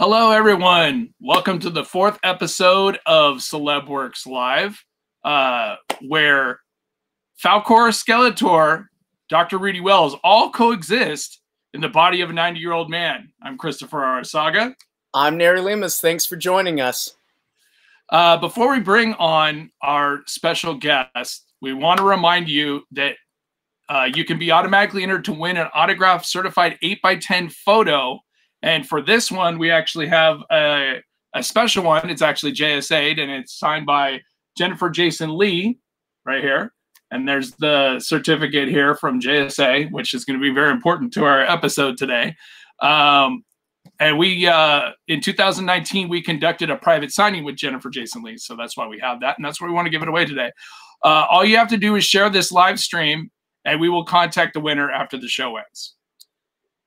Hello, everyone. Welcome to the fourth episode of CelebWorx Live, where Falcor Skeletor, Dr. Rudy Wells, all coexist in the body of a 90-year-old man. I'm Christopher Arsaga. I'm Nery Lemus. Thanks for joining us. Before we bring on our special guest, we want to remind you that you can be automatically entered to win an autographed certified 8x10 photo. And for this one, we actually have a special one. It's actually JSA'd, and it's signed by Jennifer Jason Leigh right here. And there's the certificate here from JSA, which is going to be very important to our episode today. And we, in 2019, we conducted a private signing with Jennifer Jason Leigh. So that's why we have that. And that's why we want to give it away today. All you have to do is share this live stream, and we will contact the winner after the show ends.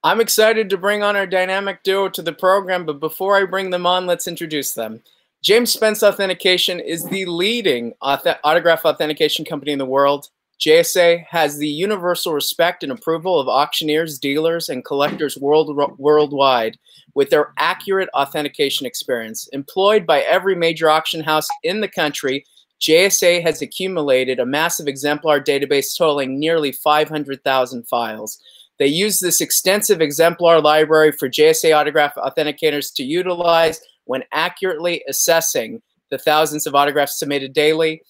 I'm excited to bring on our dynamic duo to the program, but before I bring them on, let's introduce them. James Spence Authentication is the leading autograph authentication company in the world. JSA has the universal respect and approval of auctioneers, dealers, and collectors worldwide with their accurate authentication experience. Employed by every major auction house in the country, JSA has accumulated a massive exemplar database totaling nearly 500,000 files. They use this extensive exemplar library for JSA autograph authenticators to utilize when accurately assessing the thousands of autographs submitted daily.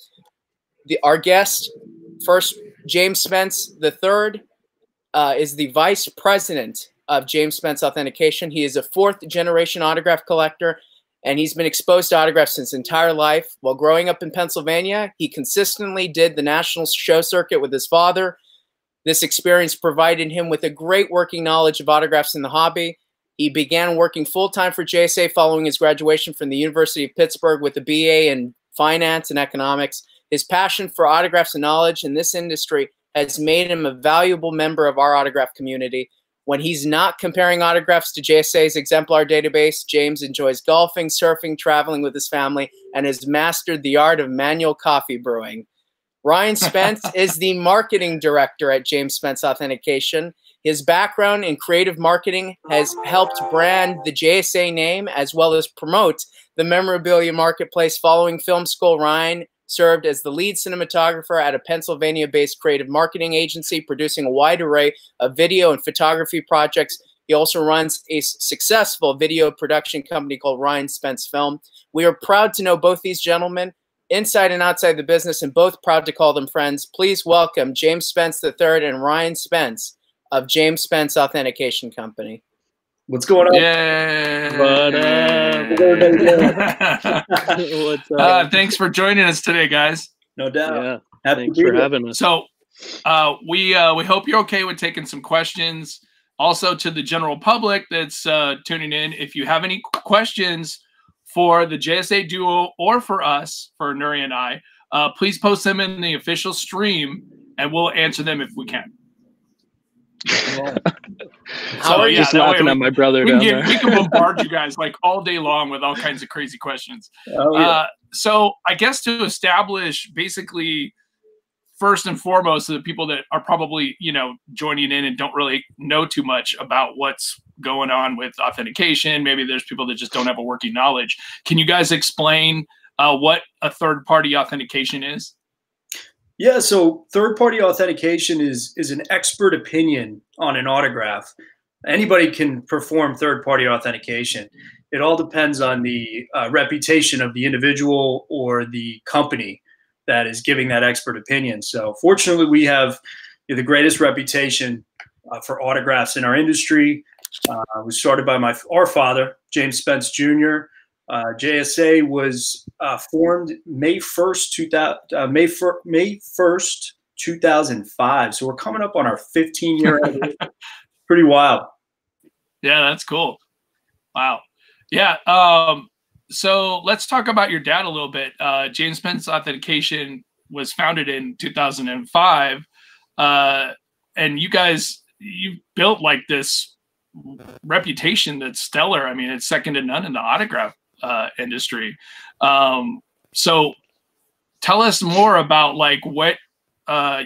Our guest, first, James Spence III, is the vice president of James Spence Authentication. He is a fourth-generation autograph collector, and he's been exposed to autographs his entire life. While growing up in Pennsylvania, he consistently did the national show circuit with his father. This experience provided him with a great working knowledge of autographs in the hobby. He began working full-time for JSA following his graduation from the University of Pittsburgh with a BA in Finance and Economics. His passion for autographs and knowledge in this industry has made him a valuable member of our autograph community. When he's not comparing autographs to JSA's exemplar database, James enjoys golfing, surfing, traveling with his family, and has mastered the art of manual coffee brewing. Ryan Spence is the marketing director at James Spence Authentication. His background in creative marketing has helped brand the JSA name as well as promote the memorabilia marketplace. Following film school, Ryan served as the lead cinematographer at a Pennsylvania-based creative marketing agency, producing a wide array of video and photography projects. He also runs a successful video production company called Ryan Spence Film. We are proud to know both these gentlemen inside and outside the business, and both proud to call them friends. Please welcome James Spence III and Ryan Spence of James Spence Authentication Company. What's going on? What's up? Thanks for joining us today, guys. No doubt. Yeah. Thanks for having us. So we hope you're okay with taking some questions. Also to the general public that's tuning in, if you have any questions for the JSA duo or for us, for Nery and I, please post them in the official stream, and we'll answer them if we can. We can bombard you guys like all day long with all kinds of crazy questions. Oh, yeah. So I guess to establish basically first and foremost to the people that are probably joining in and don't really know too much about what's going on with authentication. Maybe there's people that just don't have a working knowledge. Can you guys explain what a third-party authentication is? Yeah, so third-party authentication is an expert opinion on an autograph. Anybody can perform third-party authentication. It all depends on the reputation of the individual or the company that is giving that expert opinion. So fortunately, we have the greatest reputation for autographs in our industry. It was started by our father, James Spence Jr. JSA was formed May 1st, 2005. So we're coming up on our 15-year anniversary. Pretty wild. Yeah, that's cool. Wow. Yeah. So let's talk about your dad a little bit. James Spence Authentication was founded in 2005, and you guys built like this reputation that's stellar. I mean, it's second to none in the autograph industry. So tell us more about like what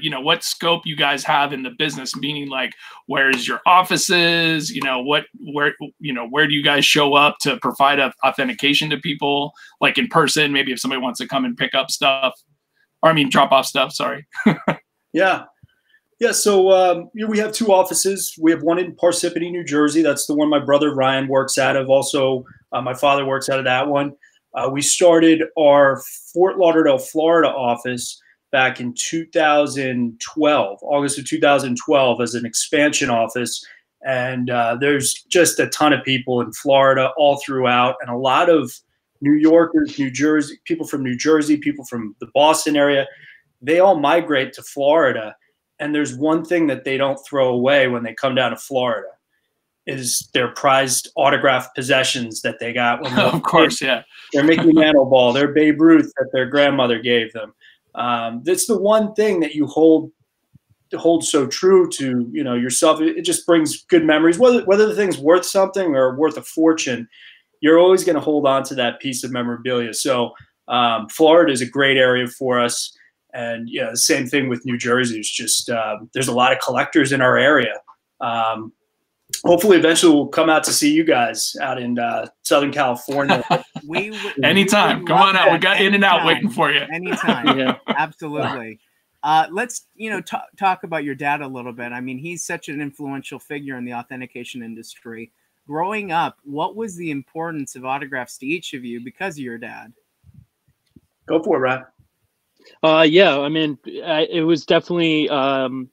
you know, what scope you guys have in the business, meaning like, where's your offices, you know, what, where, you know, where do you guys show up to provide authentication to people, like in person, maybe if somebody wants to come and pick up stuff, or I mean, drop off stuff, sorry. Yeah. Yeah. So, you know, we have two offices. We have one in Parsippany, New Jersey. That's the one my brother Ryan works out of. Also, my father works out of that one. We started our Fort Lauderdale, Florida office back in 2012, August of 2012, as an expansion office. And there's just a ton of people in Florida all throughout, and a lot of New Yorkers, New Jersey, people from New Jersey, people from the Boston area, they all migrate to Florida. And there's one thing that they don't throw away when they come down to Florida is their prized autographed possessions that they got. When of course, yeah. Their Mickey Mantle ball, their Babe Ruth that their grandmother gave them. That's the one thing that you hold so true to, you know, yourself. It just brings good memories. Whether the thing's worth something or worth a fortune, you're always going to hold on to that piece of memorabilia. So Florida is a great area for us. And yeah, the same thing with New Jersey. It's just there's a lot of collectors in our area. Hopefully, eventually, we'll come out to see you guys out in Southern California. Anytime. Come on out. We got In and Out waiting for you. Anytime. Yeah. Absolutely. Let's, you know, talk about your dad a little bit. I mean, he's such an influential figure in the authentication industry. Growing up, what was the importance of autographs to each of you because of your dad? Go for it, Ryan. Yeah. I mean, it was definitely, it was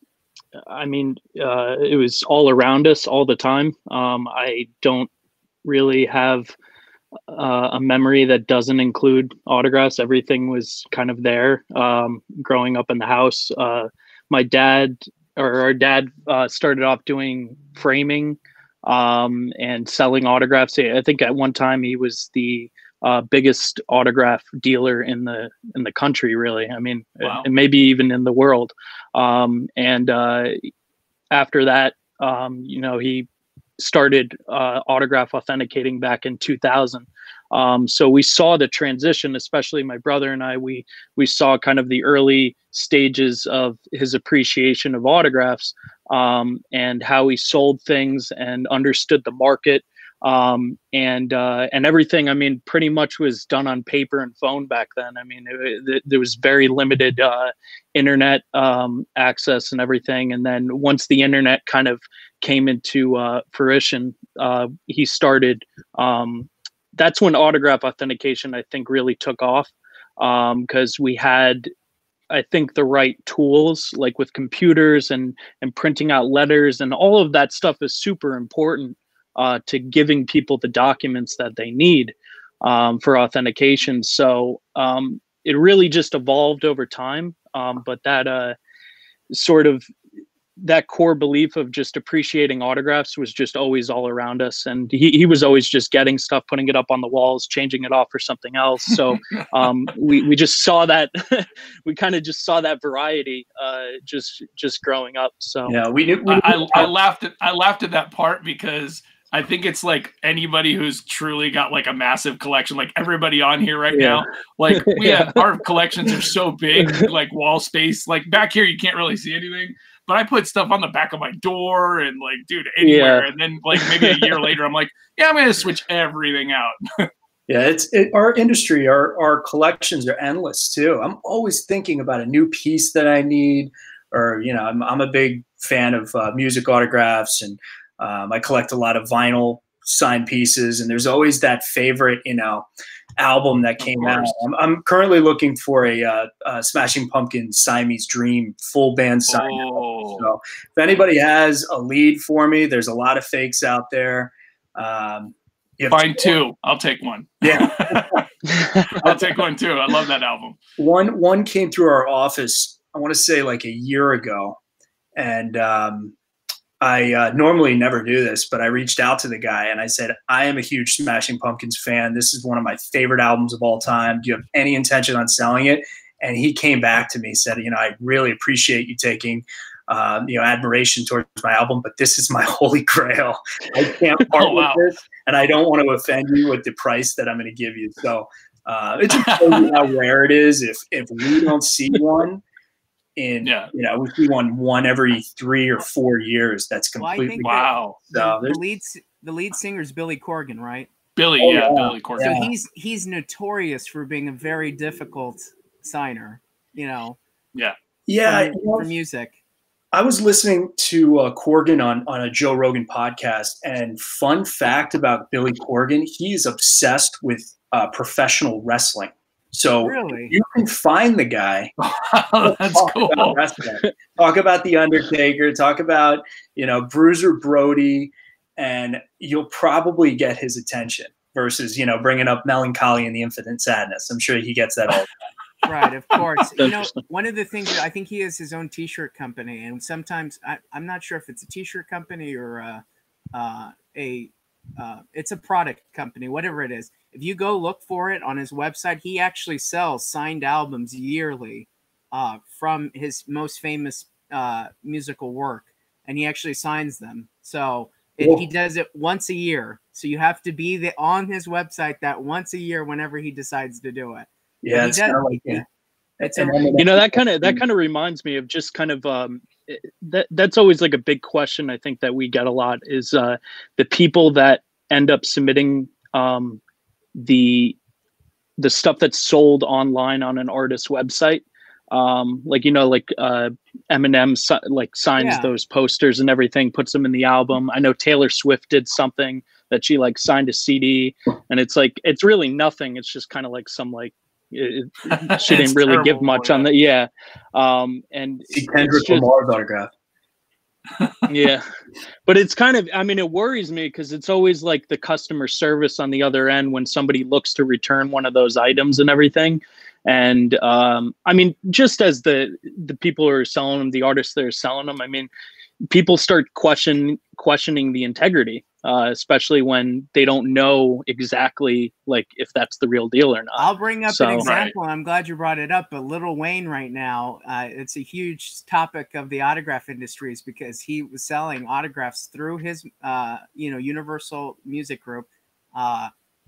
all around us all the time. I don't really have a memory that doesn't include autographs. Everything was kind of there growing up in the house. My dad or our dad started off doing framing and selling autographs. I think at one time he was the biggest autograph dealer in the country, really. I mean, wow. And maybe even in the world. After that, you know, he started autograph authenticating back in 2000. So we saw the transition, especially my brother and I. We saw kind of the early stages of his appreciation of autographs and how he sold things and understood the market. And everything, I mean, pretty much was done on paper and phone back then. I mean, there was very limited, internet, access and everything. And then once the internet kind of came into, fruition, he started, that's when autograph authentication, I think, really took off. 'Cause we had, I think, the right tools, like with computers and printing out letters and all of that stuff is super important to giving people the documents that they need for authentication. So it really just evolved over time. But that sort of that core belief of just appreciating autographs was just always all around us. And he was always just getting stuff, putting it up on the walls, changing it off for something else. So we just saw that we kind of just saw that variety just growing up. So yeah, I laughed at that part because I think it's like anybody who's truly got like a massive collection, like everybody on here right now, like we have our collections are so big, like wall space, like back here, you can't really see anything, but I put stuff on the back of my door and like, dude, anywhere. Yeah. And then like maybe a year later, I'm like, yeah, I'm going to switch everything out. Yeah. Our industry, our collections are endless too. I'm always thinking about a new piece that I need, or, you know, I'm a big fan of music autographs, and I collect a lot of vinyl signed pieces, and there's always that favorite, you know, album that came out. I'm currently looking for a Smashing Pumpkins Siamese Dream full band signed album. So if anybody has a lead for me, there's a lot of fakes out there. Find two. I'll take one. Yeah, I'll take one too. I love that album. One came through our office, I want to say like a year ago, and I normally never do this, but I reached out to the guy and I said, I am a huge Smashing Pumpkins fan. This is one of my favorite albums of all time. Do you have any intention on selling it? And he came back to me, said, you know, I really appreciate you taking, you know, admiration towards my album, but this is my holy grail. I can't part with this, and I don't want to offend you with the price that I'm going to give you. So it just shows you how rare it is. If we don't see one, in, you know, we won one every 3 or 4 years. That's completely the lead singer is Billy Corgan, right? Billy, Billy Corgan. So he's notorious for being a very difficult signer, you know. For music. I was listening to Corgan on a Joe Rogan podcast, and fun fact about Billy Corgan, he's obsessed with professional wrestling. So you can find the guy. That's cool. Talk about the Undertaker. Talk about, you know, Bruiser Brody, and you'll probably get his attention. Versus, you know, bringing up Melancholy and the Infinite Sadness. I'm sure he gets that all the time. Right, of course. You know, one of the things that I think he has his own T-shirt company, and sometimes I'm not sure if it's a T-shirt company or it's a product company, whatever it is. If you go look for it on his website, he actually sells signed albums yearly from his most famous musical work, and he actually signs them. So he does it once a year. So you have to be on his website that once a year whenever he decides to do it. Yeah, it's kind of like you know, that kind of reminds me of just kind of that's always like a big question I think that we get a lot is the people that end up submitting the stuff that's sold online on an artist's website, like, you know, like Eminem like signs those posters and everything, puts them in the album. I know Taylor Swift did something that she like signed a CD, and it's like it's really nothing. It's just kind of like some like she didn't really terrible, give much on that. Yeah, and Kendrick Lamar's autograph. Yeah, but it's kind of, I mean, it worries me because it's always like the customer service on the other end when somebody looks to return one of those items and everything. And I mean, just as the people who are selling them, the artists that are selling them, I mean, people start questioning the integrity, especially when they don't know exactly like if that's the real deal or not. I'll bring up an example. Right. I'm glad you brought it up. But Lil Wayne right now, it's a huge topic of the autograph industries because he was selling autographs through his, you know, Universal Music Group.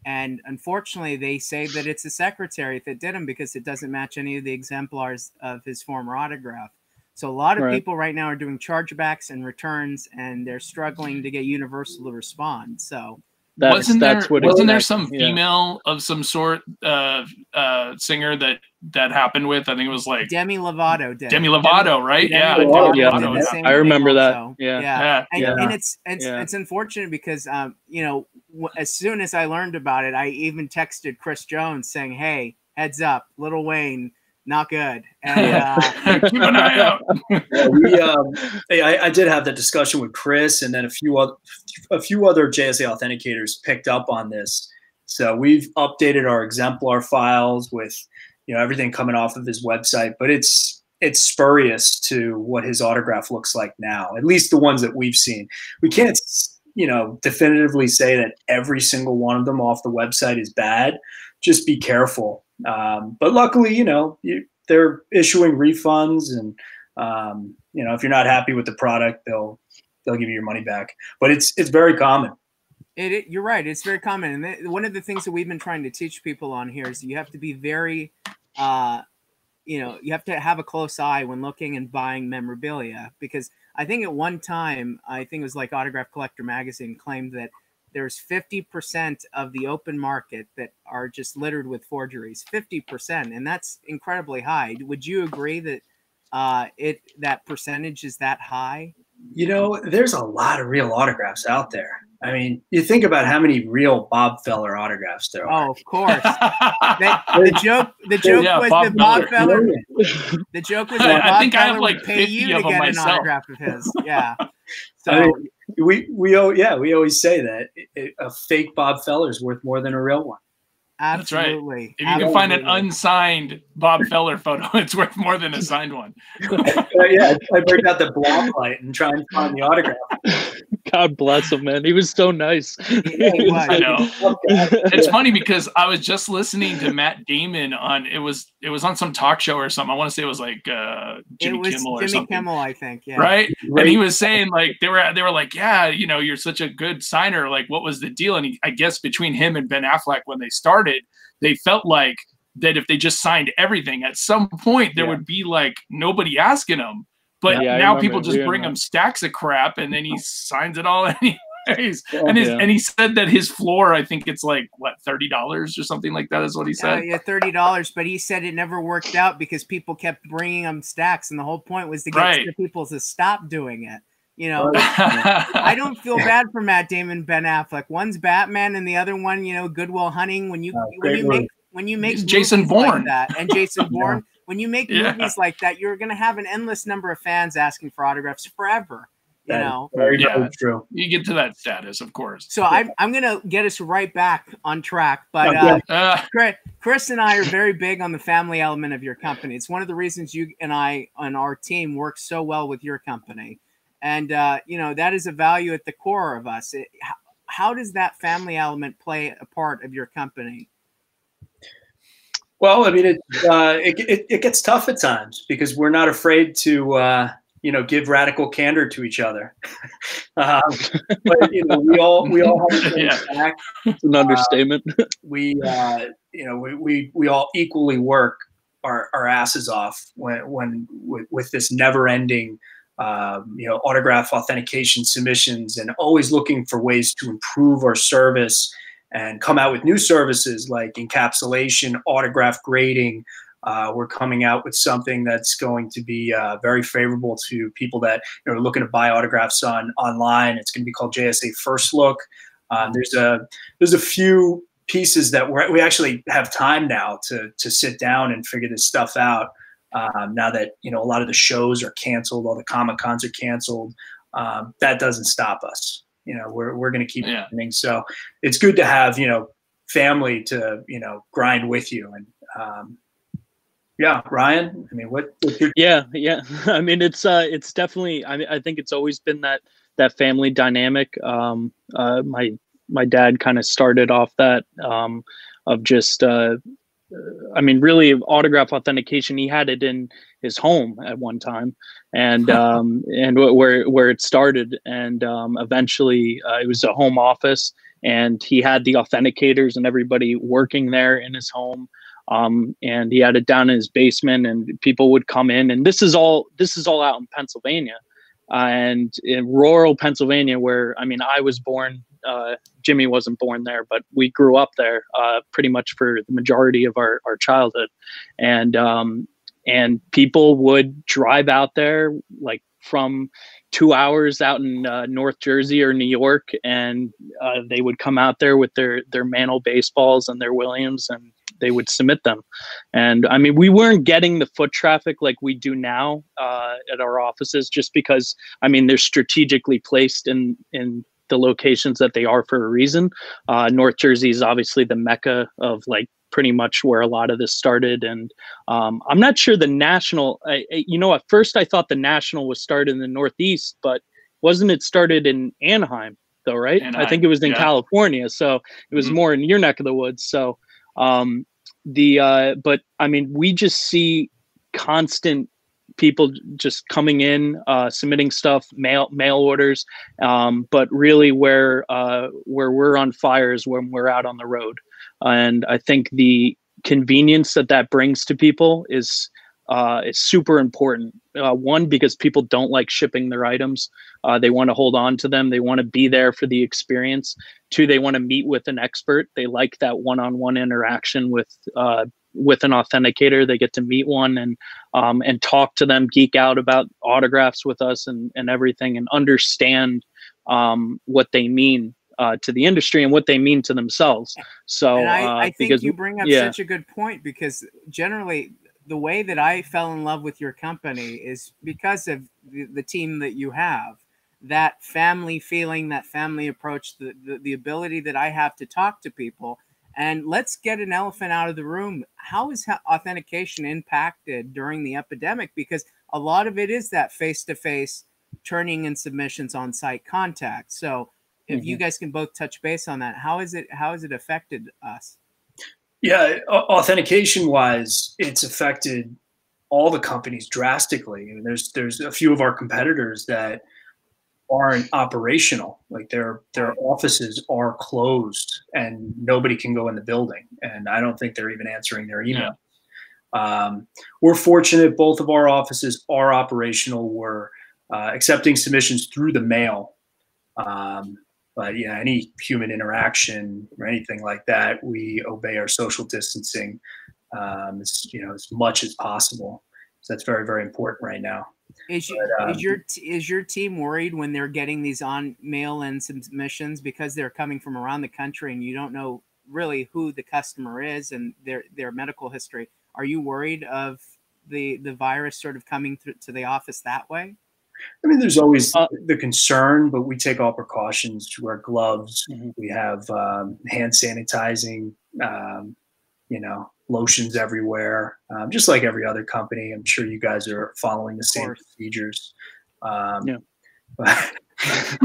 And unfortunately, they say that it's a secretary that did them because it doesn't match any of the exemplars of his former autograph. So a lot of people right now are doing chargebacks and returns, and they're struggling to get Universal to respond. So wasn't there some female of some sort singer that happened with? I think it was like Demi Lovato. Demi Lovato, right? Demi Lovato. I remember that. Also. And it's unfortunate because you know, as soon as I learned about it, I even texted Chris Jones saying, "Hey, heads up, Lil Wayne." Not good. And, keep an eye out. I did have that discussion with Chris, and then a few other JSA authenticators picked up on this. So we've updated our exemplar files with, you know, everything coming off of his website, but it's spurious to what his autograph looks like now. At least the ones that we've seen. We can't, you know, definitively say that every single one of them off the website is bad. Just be careful. But luckily, you know, they're issuing refunds, and you know, if you're not happy with the product, they'll give you your money back. But it's very common. You're right. It's very common. And one of the things that we've been trying to teach people on here is you have to be very, you know, you have to have a close eye when looking and buying memorabilia, because I think at one time, I think it was like Autograph Collector Magazine claimed that there's 50% of the open market that are just littered with forgeries, 50%. And that's incredibly high. Would you agree that that percentage is that high? You know, there's a lot of real autographs out there. I mean, you think about how many real Bob Feller autographs there are. Oh, of course. The joke was that Bob Feller. The joke was that Bob Feller would pay you to get an autograph of his. Yeah. So. I mean, we always say that a fake Bob Feller is worth more than a real one. Absolutely. That's right. If you can find an unsigned Bob Feller photo, it's worth more than a signed one. I break out the block light and try and find the autograph. God bless him, man. He was so nice. I know. It's funny because I was just listening to Matt Damon on it was on some talk show or something. I want to say it was like Jimmy Kimmel, I think. Yeah. Right. And he was saying like they were like, yeah, you know, you're such a good signer. Like, what was the deal? And I guess between him and Ben Affleck when they started, they felt like that if they just signed everything, at some point there would be like nobody asking him. But now people just bring him stacks of crap, and then he signs it all anyways. And and he said that his floor, I think it's like what, $30 or something like that is what he said. Yeah, $30. But he said it never worked out because people kept bringing him stacks, and the whole point was to get the people to stop doing it. You know, I don't feel bad for Matt Damon, Ben Affleck. One's Batman, and the other one, you know, Good Will Hunting. When you make Jason Bourne like that, and Jason Bourne. When you make movies like that, you're going to have an endless number of fans asking for autographs forever. You know, very true. You get to that status, of course. So I'm going to get us right back on track. But Chris and I are very big on the family element of your company. It's one of the reasons you and I on our team work so well with your company. And, you know, that is a value at the core of us. How does that family element play a part of your company? Well, I mean, it gets tough at times because we're not afraid to, you know, give radical candor to each other. But you know, we all have the same back. It's an understatement. You know, we all equally work our asses off with this never ending, you know, autograph authentication submissions, and always looking for ways to improve our service and come out with new services like encapsulation, autograph grading. We're coming out with something that's going to be very favorable to people that are looking to buy autographs online. It's going to be called JSA First Look. There's a few pieces that we actually have time now to sit down and figure this stuff out. Now that you know a lot of the shows are canceled, all the Comic-Cons are canceled. That doesn't stop us. You know, we're going to keep happening. So it's good to have, you know, family to, you know, grind with you. And yeah, Ryan, I mean, what's your... Yeah. I mean, it's definitely, I mean, I think it's always been that family dynamic. My dad kind of started off that, of just, I mean, really autograph authentication. He had it in his home at one time, and where it started, and eventually it was a home office, and he had the authenticators and everybody working there in his home, and he had it down in his basement, and people would come in, and this is all out in Pennsylvania, and in rural Pennsylvania, where I mean I was born. Jimmy wasn't born there, but we grew up there pretty much for the majority of our childhood. And people would drive out there like from 2 hours out in North Jersey or New York, and they would come out there with their Mantle baseballs and their Williams, and they would submit them. And I mean, we weren't getting the foot traffic like we do now at our offices, just because, I mean, they're strategically placed in the locations that they are for a reason. North Jersey is obviously the mecca of like pretty much where a lot of this started. And I'm not sure the national, you know, at first I thought the national was started in the Northeast, but wasn't it started in Anaheim though? Right. Anaheim, I think it was in California. So it was more in your neck of the woods. So but I mean, we just see constant people just coming in, submitting stuff, mail orders. But really where we're on fire is when we're out on the road. And I think the convenience that brings to people is super important. One, because people don't like shipping their items. They want to hold on to them. They want to be there for the experience. Two, they want to meet with an expert. They like that one-on-one interaction with an authenticator. They get to meet one and talk to them, geek out about autographs with us and everything, and understand what they mean to the industry and what they mean to themselves. So I think you bring up such a good point, because generally the way that I fell in love with your company is because of the team that you have, that family feeling, that family approach, the ability that I have to talk to people. And let's get an elephant out of the room. How is authentication impacted during the epidemic? Because a lot of it is that face-to-face turning in submissions on site contact. So if you guys can both touch base on that, how has it affected us? Yeah, authentication wise, it's affected all the companies drastically. I mean, there's a few of our competitors that aren't operational. Like their offices are closed and nobody can go in the building. And I don't think they're even answering their email. Yeah. We're fortunate. Both of our offices are operational. We're accepting submissions through the mail. But yeah, any human interaction or anything like that, we obey our social distancing, as much as possible. So that's very, very important right now. Is your team worried when they're getting these on mail and submissions because they're coming from around the country and you don't know really who the customer is and their medical history? Are you worried of the virus sort of coming to the office that way? I mean, there's always the concern, but we take all precautions. We wear gloves. Mm-hmm. We have hand sanitizing, lotions everywhere, just like every other company. I'm sure you guys are following the same procedures. Yeah. But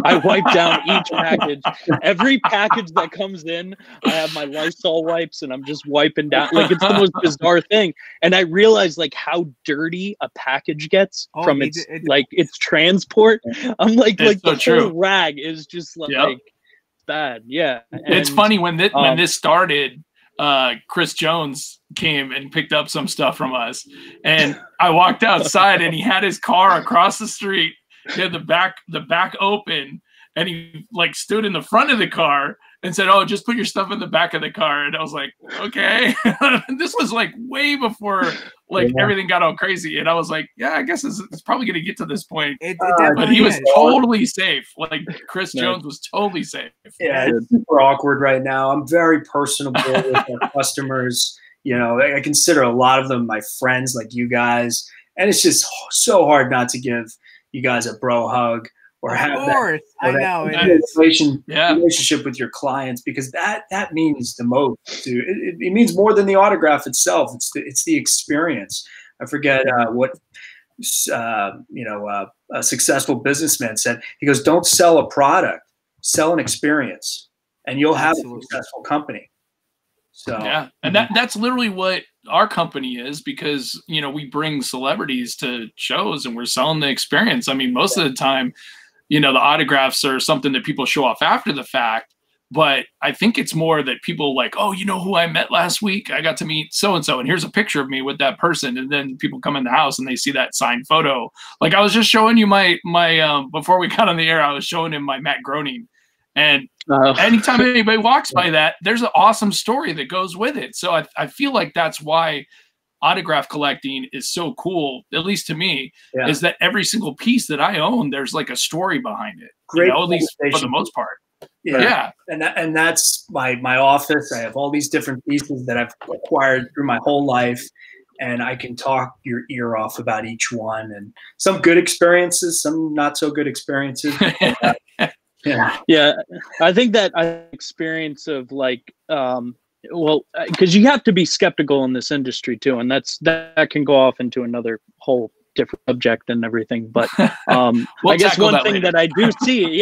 I wipe down each package. Every package that comes in, I have my Lysol wipes and I'm just wiping down. Like, it's the most bizarre thing. And I realize like how dirty a package gets from its transport. I'm like so the whole rag is just like bad. Yeah. And it's funny when this started, Chris Jones came and picked up some stuff from us, and I walked outside and he had his car across the street. He had the back open, and he like stood in the front of the car and said, "Oh, just put your stuff in the back of the car." And I was like, "Okay." This was like way before everything got all crazy, and I was like, "Yeah, I guess it's probably gonna get to this point." But he was totally safe. Like Chris Jones was totally safe. Yeah, it's super awkward right now. I'm very personable with my customers. I consider a lot of them my friends, like you guys, and it's just so hard not to give you guys a bro hug or have that, relationship with your clients, because that means the most. Dude, it means more than the autograph itself. It's the experience. I forget what a successful businessman said. He goes, "Don't sell a product, sell an experience, and you'll have a successful company." So yeah, and that's literally what our company is, because we bring celebrities to shows and we're selling the experience. I mean, most of the time, the autographs are something that people show off after the fact, but I think it's more that people like, "Oh, you know who I met last week? I got to meet so-and-so, and here's a picture of me with that person." And then people come in the house and they see that signed photo. Like, I was just showing you my before we got on the air, I was showing him my Matt Groening. And anytime anybody walks by that, there's an awesome story that goes with it. So I feel like that's why autograph collecting is so cool, at least to me, is that every single piece that I own, there's like a story behind it. Great, at least for the most part. Yeah. And that's my office. I have all these different pieces that I've acquired through my whole life. And I can talk your ear off about each one, and some good experiences, some not so good experiences. Yeah. I think that experience of because you have to be skeptical in this industry too, and that can go off into another whole different subject and everything. But I guess one thing that I do see,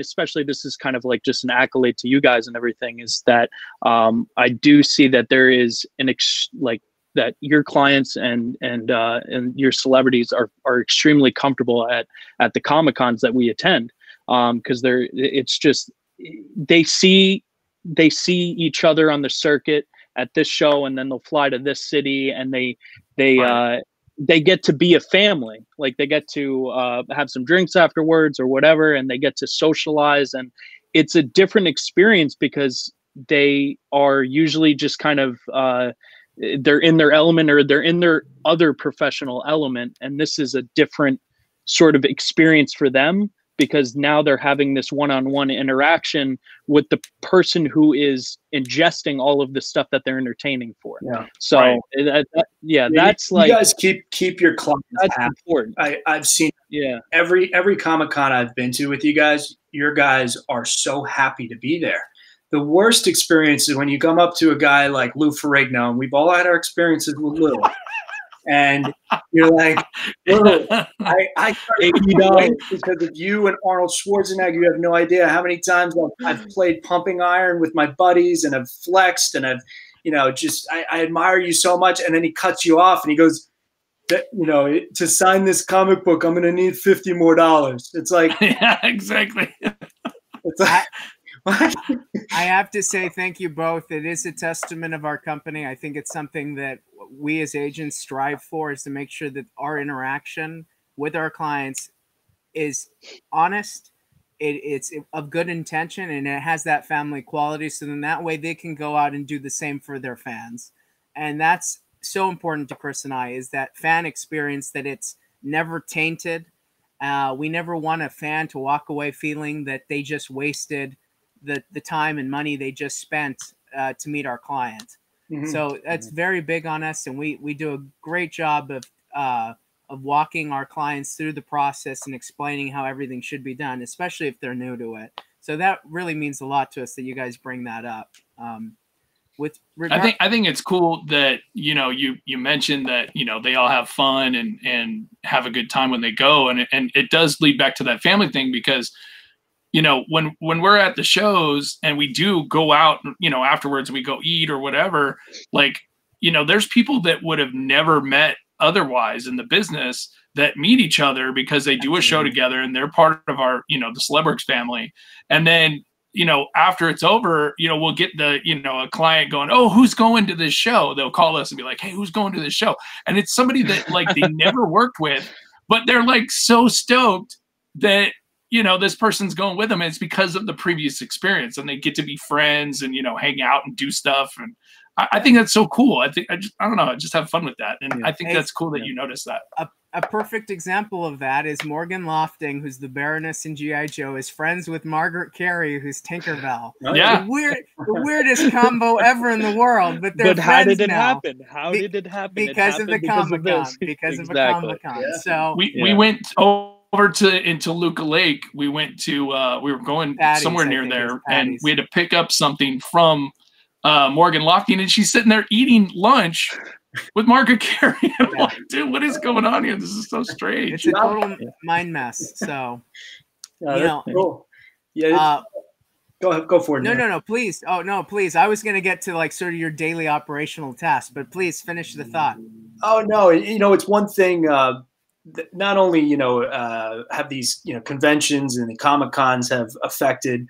especially this is kind of like just an accolade to you guys and everything, is that I do see that there is that your clients and your celebrities are extremely comfortable at the Comic-Cons that we attend, because they see each other on the circuit at this show, and then they'll fly to this city, and they get to be a family. Like, they get to have some drinks afterwards or whatever, and they get to socialize, and it's a different experience because they are usually just kind of they're in their element, or they're in their other professional element. And this is a different sort of experience for them, because now they're having this one-on-one interaction with the person who is ingesting all of the stuff that they're entertaining for. Yeah. So that's you guys keep your clients happy. Important. I've seen every Comic-Con I've been to with you guys, your guys are so happy to be there. The worst experience is when you come up to a guy like Lou Ferrigno, and we've all had our experiences with Lou, and you're like, "Lou, I started because of you and Arnold Schwarzenegger. You have no idea how many times I've played pumping iron with my buddies, and I've flexed, and I've, I admire you so much." And then he cuts you off, and he goes, that, you know, to sign this comic book, I'm going to need $50 more. It's like, yeah, exactly. It's like, I have to say thank you both. It is a testament of our company. I think it's something that we as agents strive for, is to make sure that our interaction with our clients is honest. It's of good intention, and it has that family quality. So then that way they can go out and do the same for their fans. And that's so important to Chris and I, is that fan experience, that it's never tainted. We never want a fan to walk away feeling that they just wasted the time and money they just spent to meet our client. Mm-hmm. So that's very big on us. And we do a great job of walking our clients through the process and explaining how everything should be done, especially if they're new to it. So that really means a lot to us that you guys bring that up. I think it's cool that, you know, you mentioned that, you know, they all have fun and have a good time when they go. And it does lead back to that family thing, because, you know, when we're at the shows and we do go out, you know, afterwards we go eat or whatever, like, you know, there's people that would have never met otherwise in the business that meet each other because they do a show together and they're part of our, you know, the CelebWorx family. And then, you know, after it's over, you know, we'll get the, you know, a client going, oh, who's going to this show? They'll call us and be like, hey, who's going to this show? And it's somebody that, like, they never worked with, but they're like so stoked that, you know, this person's going with them. And it's because of the previous experience, and they get to be friends and, you know, hang out and do stuff. And I think that's so cool. I don't know. I just have fun with that. And yeah. I think that's cool that you notice that. A perfect example of that is Morgan Lofting, who's the Baroness in G.I. Joe, is friends with Margaret Carey, who's Tinkerbell. Yeah. The weirdest combo ever in the world. But they're friends now. How did it happen? How did it happen? Because of the Comic-Con. Because of a Comic-Con. Yeah. So we went over to Toluca Lake. We went to, we were going somewhere near there, and we had to pick up something from Morgan Lofting, and she's sitting there eating lunch with Margaret Carey. I'm like, dude, what is going on here? This is so strange. It's a total mind mess. So, yeah, you know, cool. Yeah, go for it. No, please. Oh no, please. I was gonna get to like sort of your daily operational tasks, but please finish the thought. Oh no, you know, it's one thing. Not only, you know, have these, you know, conventions and the Comic-Cons have affected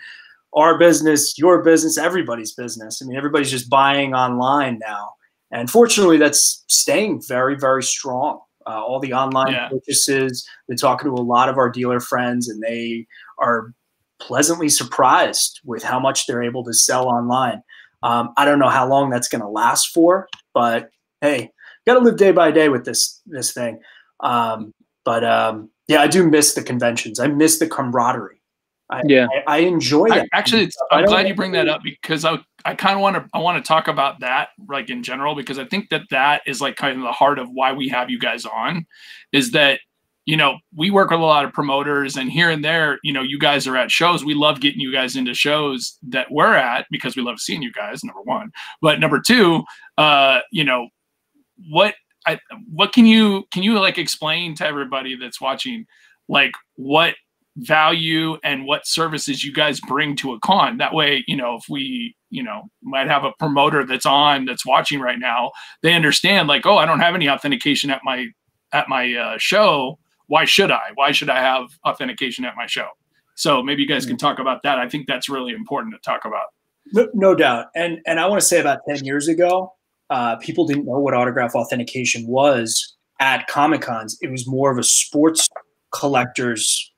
our business, your business, everybody's business. I mean, everybody's just buying online now. And fortunately, that's staying very, very strong. All the online purchases, they're talking to a lot of our dealer friends, and they are pleasantly surprised with how much they're able to sell online. I don't know how long that's going to last for, but hey, got to live day by day with this thing. Yeah, I do miss the conventions. I miss the camaraderie. I enjoy that. Actually, I'm glad you bring that up, because I kind of want to talk about that, like, in general, because I think that is like kind of the heart of why we have you guys on, is that, you know, we work with a lot of promoters, and here and there, you know, you guys are at shows. We love getting you guys into shows that we're at because we love seeing you guys, number one. But number two, you know, what can you like explain to everybody that's watching, like, what value and what services you guys bring to a con? That way, you know, if we, you know, might have a promoter that's watching right now, they understand, like, oh, I don't have any authentication at my show. Why should I have authentication at my show? So maybe you guys can talk about that. I think that's really important to talk about. No doubt. And I want to say about 10 years ago, people didn't know what autograph authentication was at Comic-Cons. It was more of a sports collector's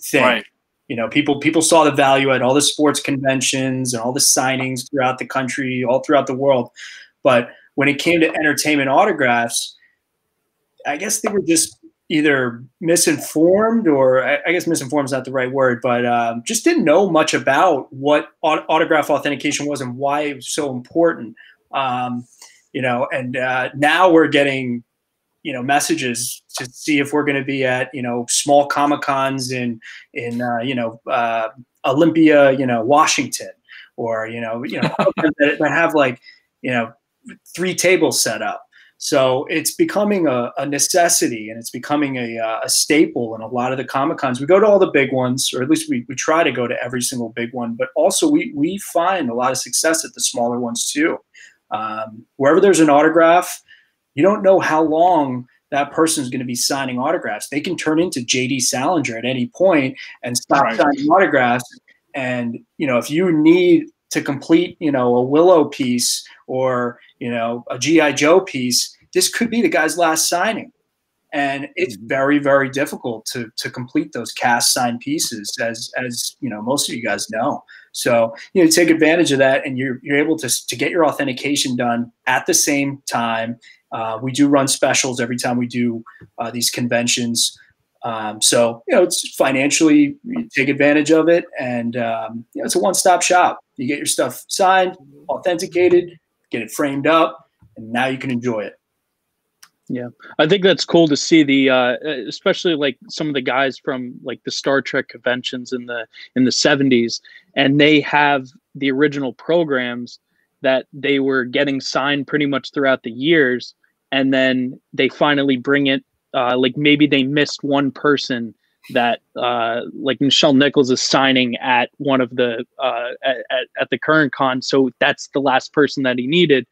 thing. Right. You know, people saw the value at all the sports conventions and all the signings throughout the country, all throughout the world. But when it came to entertainment autographs, I guess they were just either misinformed, or I guess misinformed is not the right word, but just didn't know much about what autograph authentication was and why it was so important. You know, and now we're getting, you know, messages to see if we're going to be at, you know, small Comic-Cons in you know, Olympia, you know, Washington, or, you know, that have, like, you know, 3 tables set up. So it's becoming a necessity, and it's becoming a staple in a lot of the Comic-Cons. We go to all the big ones, or at least we try to go to every single big one, but also we find a lot of success at the smaller ones too. Wherever there's an autograph, you don't know how long that person's going to be signing autographs. They can turn into J.D. Salinger at any point and stop signing autographs. And, you know, if you need to complete, you know, a Willow piece or, you know, a G.I. Joe piece, this could be the guy's last signing. And it's very, very difficult to complete those cast signed pieces, as you know, most of you guys know. So, you know, take advantage of that, and you're able to get your authentication done at the same time. We do run specials every time we do these conventions. So, you know, it's financially, you take advantage of it, and you know, it's a one-stop shop. You get your stuff signed, authenticated, get it framed up, and now you can enjoy it. Yeah, I think that's cool to see the, especially like some of the guys from like the Star Trek conventions in the 70s, and they have the original programs that they were getting signed pretty much throughout the years, and then they finally bring it. Like maybe they missed one person that like Nichelle Nichols is signing at one of the at the current con, so that's the last person that he needed.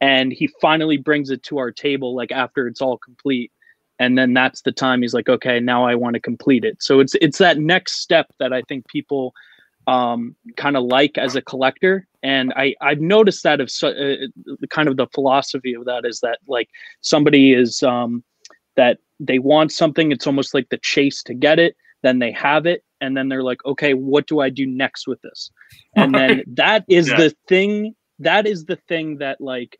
And he finally brings it to our table, like after it's all complete. And then that's the time he's like, okay, now I want to complete it. So it's that next step that I think people kind of like as a collector. And I've noticed that kind of the philosophy of that is that like somebody is that they want something. It's almost like the chase to get it. Then they have it. And then they're like, okay, what do I do next with this? And then that is the thing. That is the thing that like,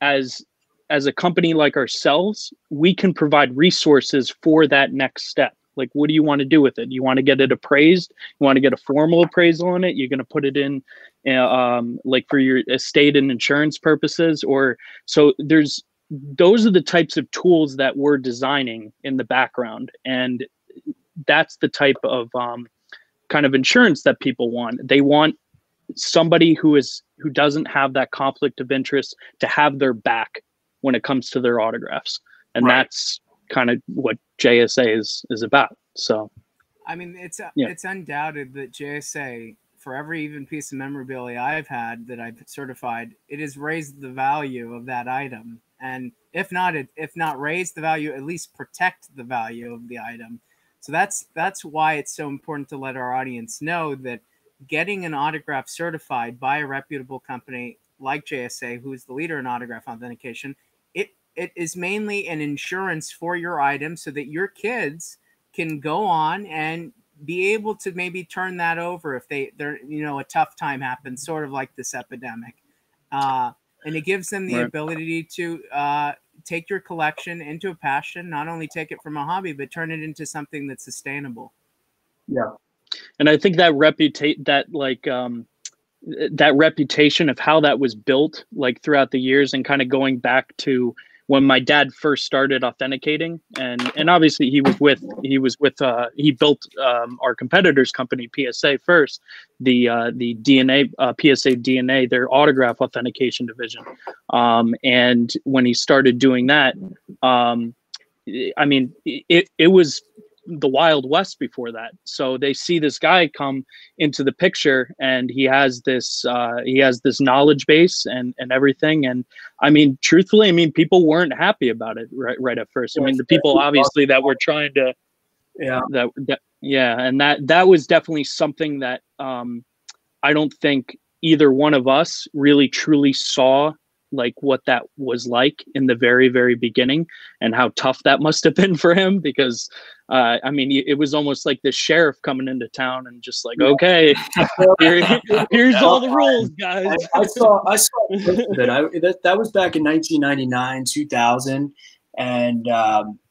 as a company like ourselves, we can provide resources for that next step. Like, what do you want to do with it? You want to get it appraised? You want to get a formal appraisal on it? You're going to put it in, like for your estate and insurance purposes, or so there's, those are the types of tools that we're designing in the background. And that's the type of, kind of insurance that people want. They want somebody who doesn't have that conflict of interest to have their back when it comes to their autographs. And that's kind of what JSA is about. So, I mean, it's undoubted that JSA, for every even piece of memorabilia I've had that I've certified, it has raised the value of that item. And if not raised the value, at least protect the value of the item. So that's why it's so important to let our audience know that getting an autograph certified by a reputable company like JSA, who is the leader in autograph authentication, it is mainly an insurance for your item so that your kids can go on and be able to maybe turn that over if they're, you know, a tough time happens, sort of like this epidemic. And it gives them the ability to take your collection into a passion, not only take it from a hobby, but turn it into something that's sustainable. Yeah. And I think that reputation of how that was built, like throughout the years, and kind of going back to when my dad first started authenticating, and obviously he built our competitor's company PSA first, the DNA PSA DNA, their autograph authentication division, and when he started doing that, I mean it was the Wild West before that. So they see this guy come into the picture, and he has this knowledge base and everything. And I mean, truthfully, I mean, people weren't happy about it right at first. I mean, the people obviously that were trying to, and that was definitely something that I don't think either one of us really truly saw, like what that was like in the very, very beginning, and how tough that must have been for him, because I mean, it was almost like the sheriff coming into town and just like, okay, here's all the rules, guys. I saw that was back in 1999, 2000. And,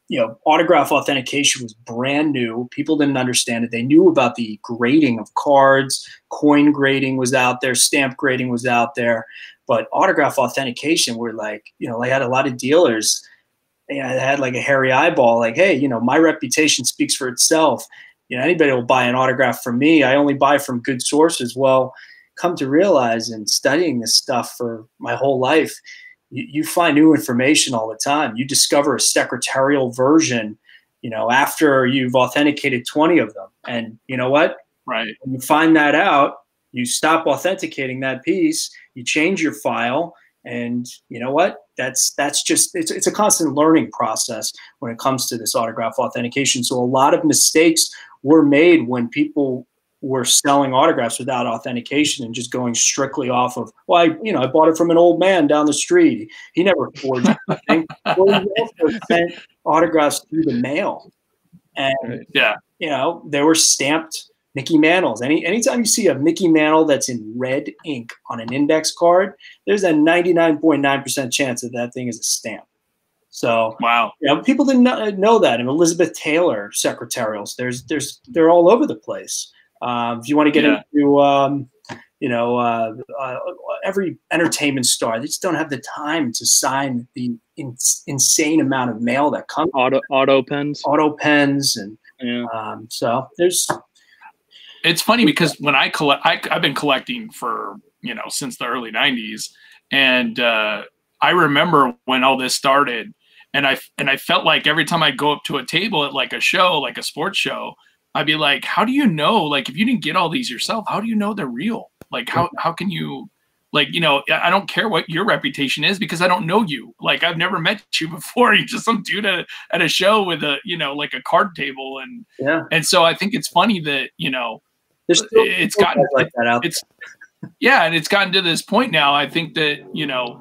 you know, autograph authentication was brand new. People didn't understand it. They knew about the grading of cards. Coin grading was out there. Stamp grading was out there. But autograph authentication, we're like, you know, I had a lot of dealers, and I had like a hairy eyeball, like, hey, you know, my reputation speaks for itself. You know, anybody will buy an autograph from me. I only buy from good sources. Well, come to realize, in studying this stuff for my whole life, you find new information all the time. You discover a secretarial version, you know, after you've authenticated 20 of them. And you know what? Right. When you find that out, you stop authenticating that piece, you change your file, And you know what? That's just, it's a constant learning process when it comes to this autograph authentication. So a lot of mistakes were made when people were selling autographs without authentication and just going strictly off of, well, I bought it from an old man down the street. He never forged anything. Well, he also sent autographs through the mail. And yeah, you know, they were stamped Mickey Mantles. Anytime you see a Mickey Mantle that's in red ink on an index card, there's a 99.9% chance that that thing is a stamp. So wow, you know, people didn't know that. And Elizabeth Taylor secretarials, they're all over the place. If you want to get into every entertainment star, they just don't have the time to sign the insane amount of mail that comes. Auto pens, and yeah. So there's. It's funny because when I collect, I've been collecting for, you know, since the early 90s. And I remember when all this started, and I felt like every time I'd go up to a table at like a show, like a sports show, I'd be like, how do you know? Like, if you didn't get all these yourself, how do you know they're real? Like, how can you, like, you know, I don't care what your reputation is because I don't know you. Like, I've never met you before. You're just some dude at a show with a, you know, like a card table. And, yeah. And so I think it's funny that, you know, it's gotten like that out. Yeah, and it's gotten to this point now. I think that, you know,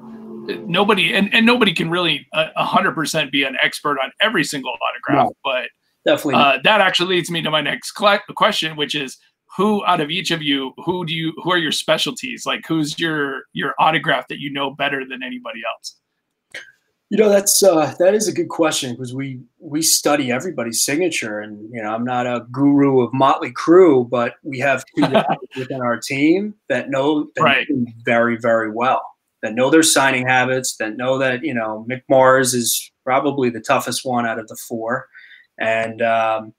nobody and nobody can really 100% be an expert on every single autograph. No, but definitely that actually leads me to my next question, which is, who out of each of you, who are your specialties? Like, who's your autograph that you know better than anybody else? You know, that is a good question because we study everybody's signature, and you know, I'm not a guru of Motley Crue, but we have two guys within our team that know them very, very well, that know their signing habits, that know that, you know, Mick Mars is probably the toughest one out of the four, and we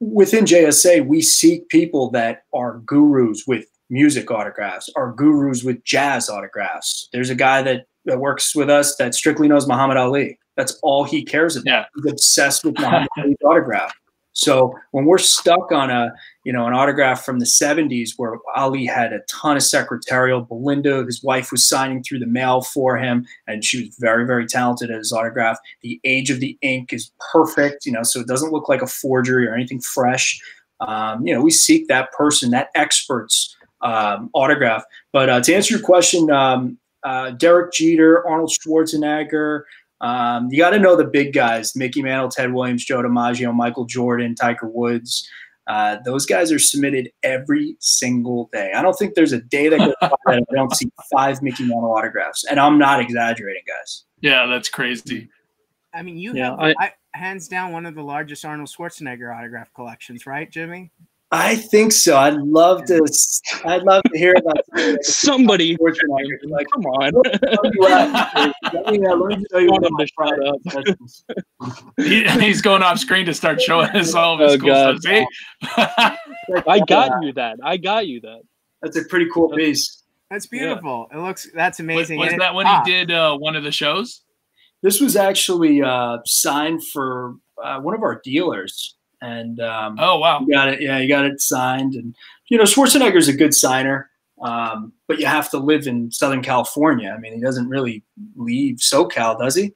within JSA we seek people that are gurus with music autographs, are gurus with jazz autographs. There's a guy that works with us that strictly knows Muhammad Ali. That's all he cares about. Yeah. He's obsessed with Muhammad Ali's autograph. So when we're stuck on an autograph from the 70s where Ali had a ton of secretarial, Belinda, his wife, was signing through the mail for him, and she was very, very talented at his autograph. The age of the ink is perfect, you know, so it doesn't look like a forgery or anything fresh. You know, we seek that person, that expert's autograph. But to answer your question, Derek Jeter, Arnold Schwarzenegger, you got to know the big guys: Mickey Mantle, Ted Williams, Joe DiMaggio, Michael Jordan, Tiger Woods. Those guys are submitted every single day. I don't think there's a day that goes by that I don't see 5 Mickey Mantle autographs, and I'm not exaggerating, guys. Yeah, that's crazy. I mean, you have hands down one of the largest Arnold Schwarzenegger autograph collections, right, Jimmy? I think so. I'd love to hear about somebody. Like, come on. He's going off screen to start showing us all of his cool stuff. I got you that. That's a pretty cool piece. That's beautiful. Yeah. That's amazing. Was that when he did one of the shows? This was actually signed for one of our dealers. And oh wow, you got it. Yeah, you got it signed. And you know, Schwarzenegger's a good signer, but you have to live in Southern California. I mean, he doesn't really leave SoCal, does he?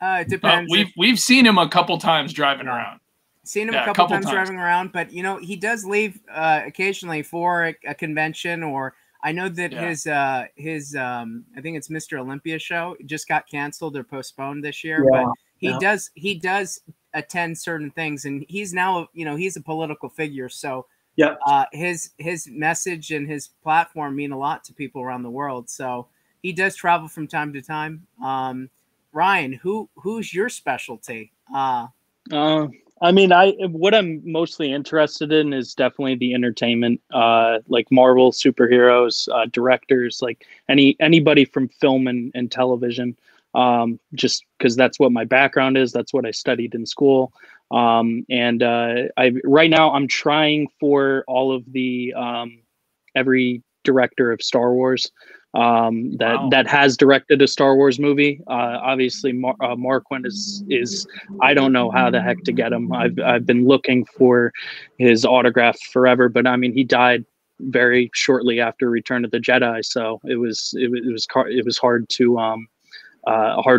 It depends. We've seen him a couple times driving around. Seen him a couple times driving around, but you know, he does leave occasionally for a convention, or I know that his I think it's Mr. Olympia show just got canceled or postponed this year, but he does attend certain things, and he's now, you know, he's a political figure, so yeah, his message and his platform mean a lot to people around the world, so he does travel from time to time. Ryan, who's your specialty? I mean, what I'm mostly interested in is definitely the entertainment, like Marvel, superheroes, directors, like anybody from film and television. Just because that's what my background is. That's what I studied in school. Right now I'm trying for all of the, every director of Star Wars, that has directed a Star Wars movie. Obviously Marquand is, I don't know how the heck to get him. I've been looking for his autograph forever, but I mean, he died very shortly after Return of the Jedi, so it was hard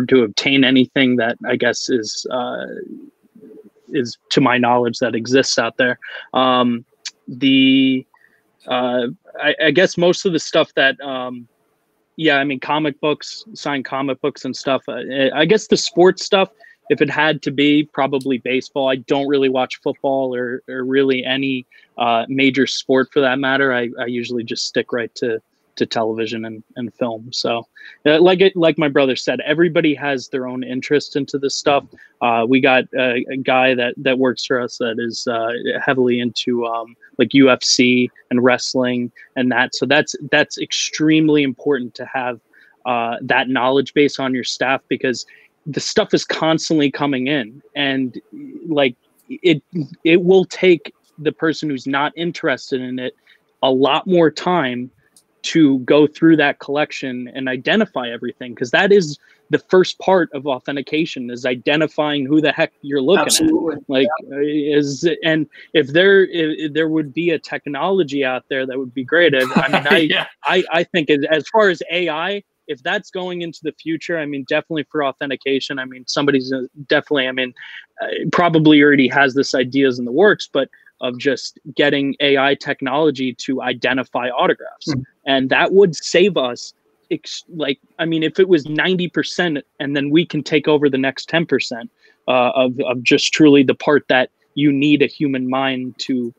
to obtain anything that I guess is to my knowledge that exists out there. I guess most of the stuff that, yeah, I mean, comic books, signed comic books and stuff. I guess the sports stuff, if it had to be, probably baseball. I don't really watch football or really any major sport for that matter. I usually just stick right to television and film. So like my brother said, everybody has their own interest into this stuff. We got a guy that works for us that is heavily into like UFC and wrestling and that. So that's extremely important to have that knowledge base on your staff, because the stuff is constantly coming in, and like it will take the person who's not interested in it a lot more time to go through that collection and identify everything, because that is the first part of authentication, is identifying who the heck you're looking Absolutely. At. Like, yeah. And if there would be a technology out there that would be great. I mean, yeah. I think as far as AI, if that's going into the future, I mean, definitely for authentication. I mean, somebody's definitely, I mean, probably already has this ideas in the works, but of just getting AI technology to identify autographs. Mm-hmm. And that would save us, like, I mean, if it was 90% and then we can take over the next 10% of just truly the part that you need a human mind to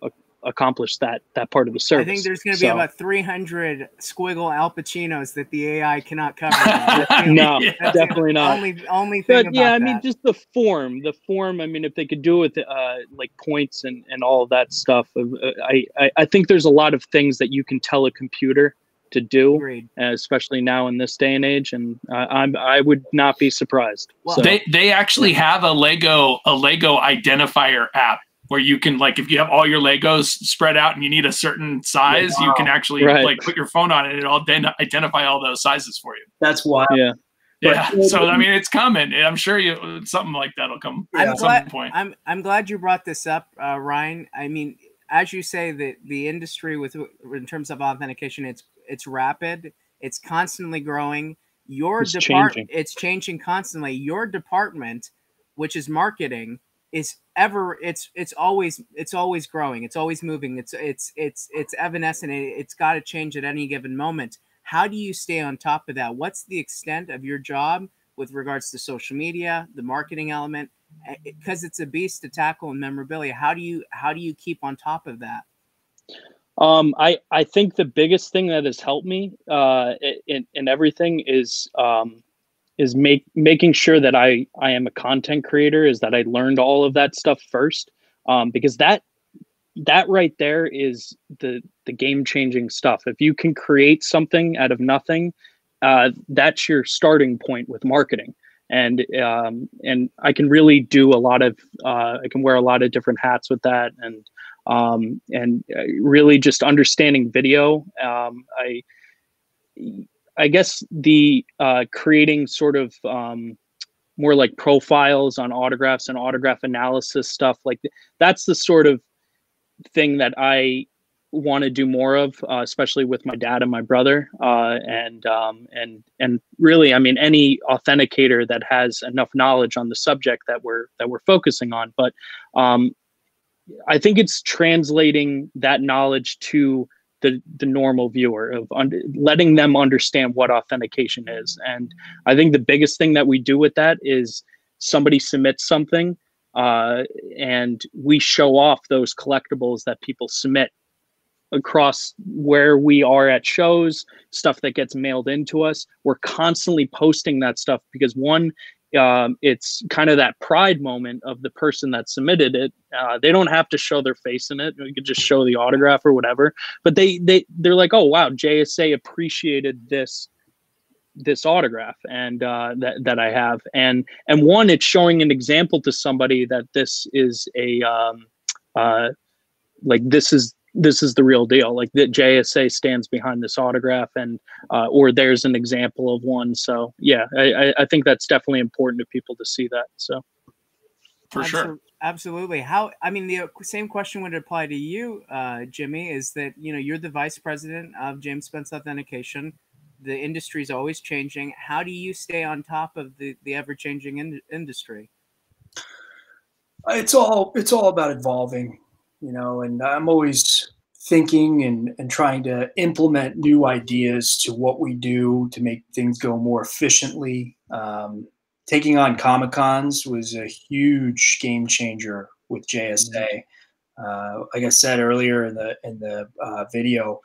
accomplish that part of the service. I think there's going to be about 300 squiggle Al Pacinos that the AI cannot cover. No, definitely not. Only thing but, about yeah, I mean, that. Just the form. I mean, if they could do it with like points and all of that stuff, I think there's a lot of things that you can tell a computer to do, especially now in this day and age, and I would not be surprised. Well, so. They actually have a Lego identifier app, where you can, like, if you have all your Legos spread out and you need a certain size, wow. you can actually like put your phone on it and it'll then identify all those sizes for you. That's wild. Yeah. Yeah. But, so I mean, it's coming. I'm sure something like that'll come at some point. I'm glad you brought this up, Ryan. I mean, as you say, that the industry in terms of authentication, it's rapid. It's constantly growing. It's changing constantly. Your department, which is marketing, is ever it's always growing, it's always moving, it's evanescent, it's got to change at any given moment. How do you stay on top of that? What's the extent of your job with regards to social media, the marketing element, because it's a beast to tackle, and memorabilia? How do you keep on top of that? I think the biggest thing that has helped me in everything is making sure that I am a content creator, is that I learned all of that stuff first, because that right there is the game-changing stuff. If you can create something out of nothing, that's your starting point with marketing. And I can really do a lot of, I can wear a lot of different hats with that, and really just understanding video. I guess the creating sort of more like profiles on autographs and autograph analysis stuff, like that's the sort of thing that I want to do more of, especially with my dad and my brother, and really, I mean, any authenticator that has enough knowledge on the subject that we're focusing on. But I think it's translating that knowledge to the normal viewer, of letting them understand what authentication is. And I think the biggest thing that we do with that is somebody submits something, and we show off those collectibles that people submit across where we are at shows, stuff that gets mailed into us. We're constantly posting that stuff because one, it's kind of that pride moment of the person that submitted it. They don't have to show their face in it. You could just show the autograph or whatever, but they're like, oh wow, JSA appreciated this autograph and that I have. And one, it's showing an example to somebody that this is a like this is the real deal. Like the JSA stands behind this autograph, and or there's an example of one. So yeah, I think that's definitely important to people to see that. So for sure, Absolutely. How? I mean, the same question would apply to you, Jimmy. Is that you're the vice president of James Spence Authentication. The industry is always changing. How do you stay on top of the ever-changing industry? It's all about evolving, and I'm always thinking and trying to implement new ideas to what we do to make things go more efficiently. Taking on Comic-Cons was a huge game changer with JSA. Like I said earlier in the video,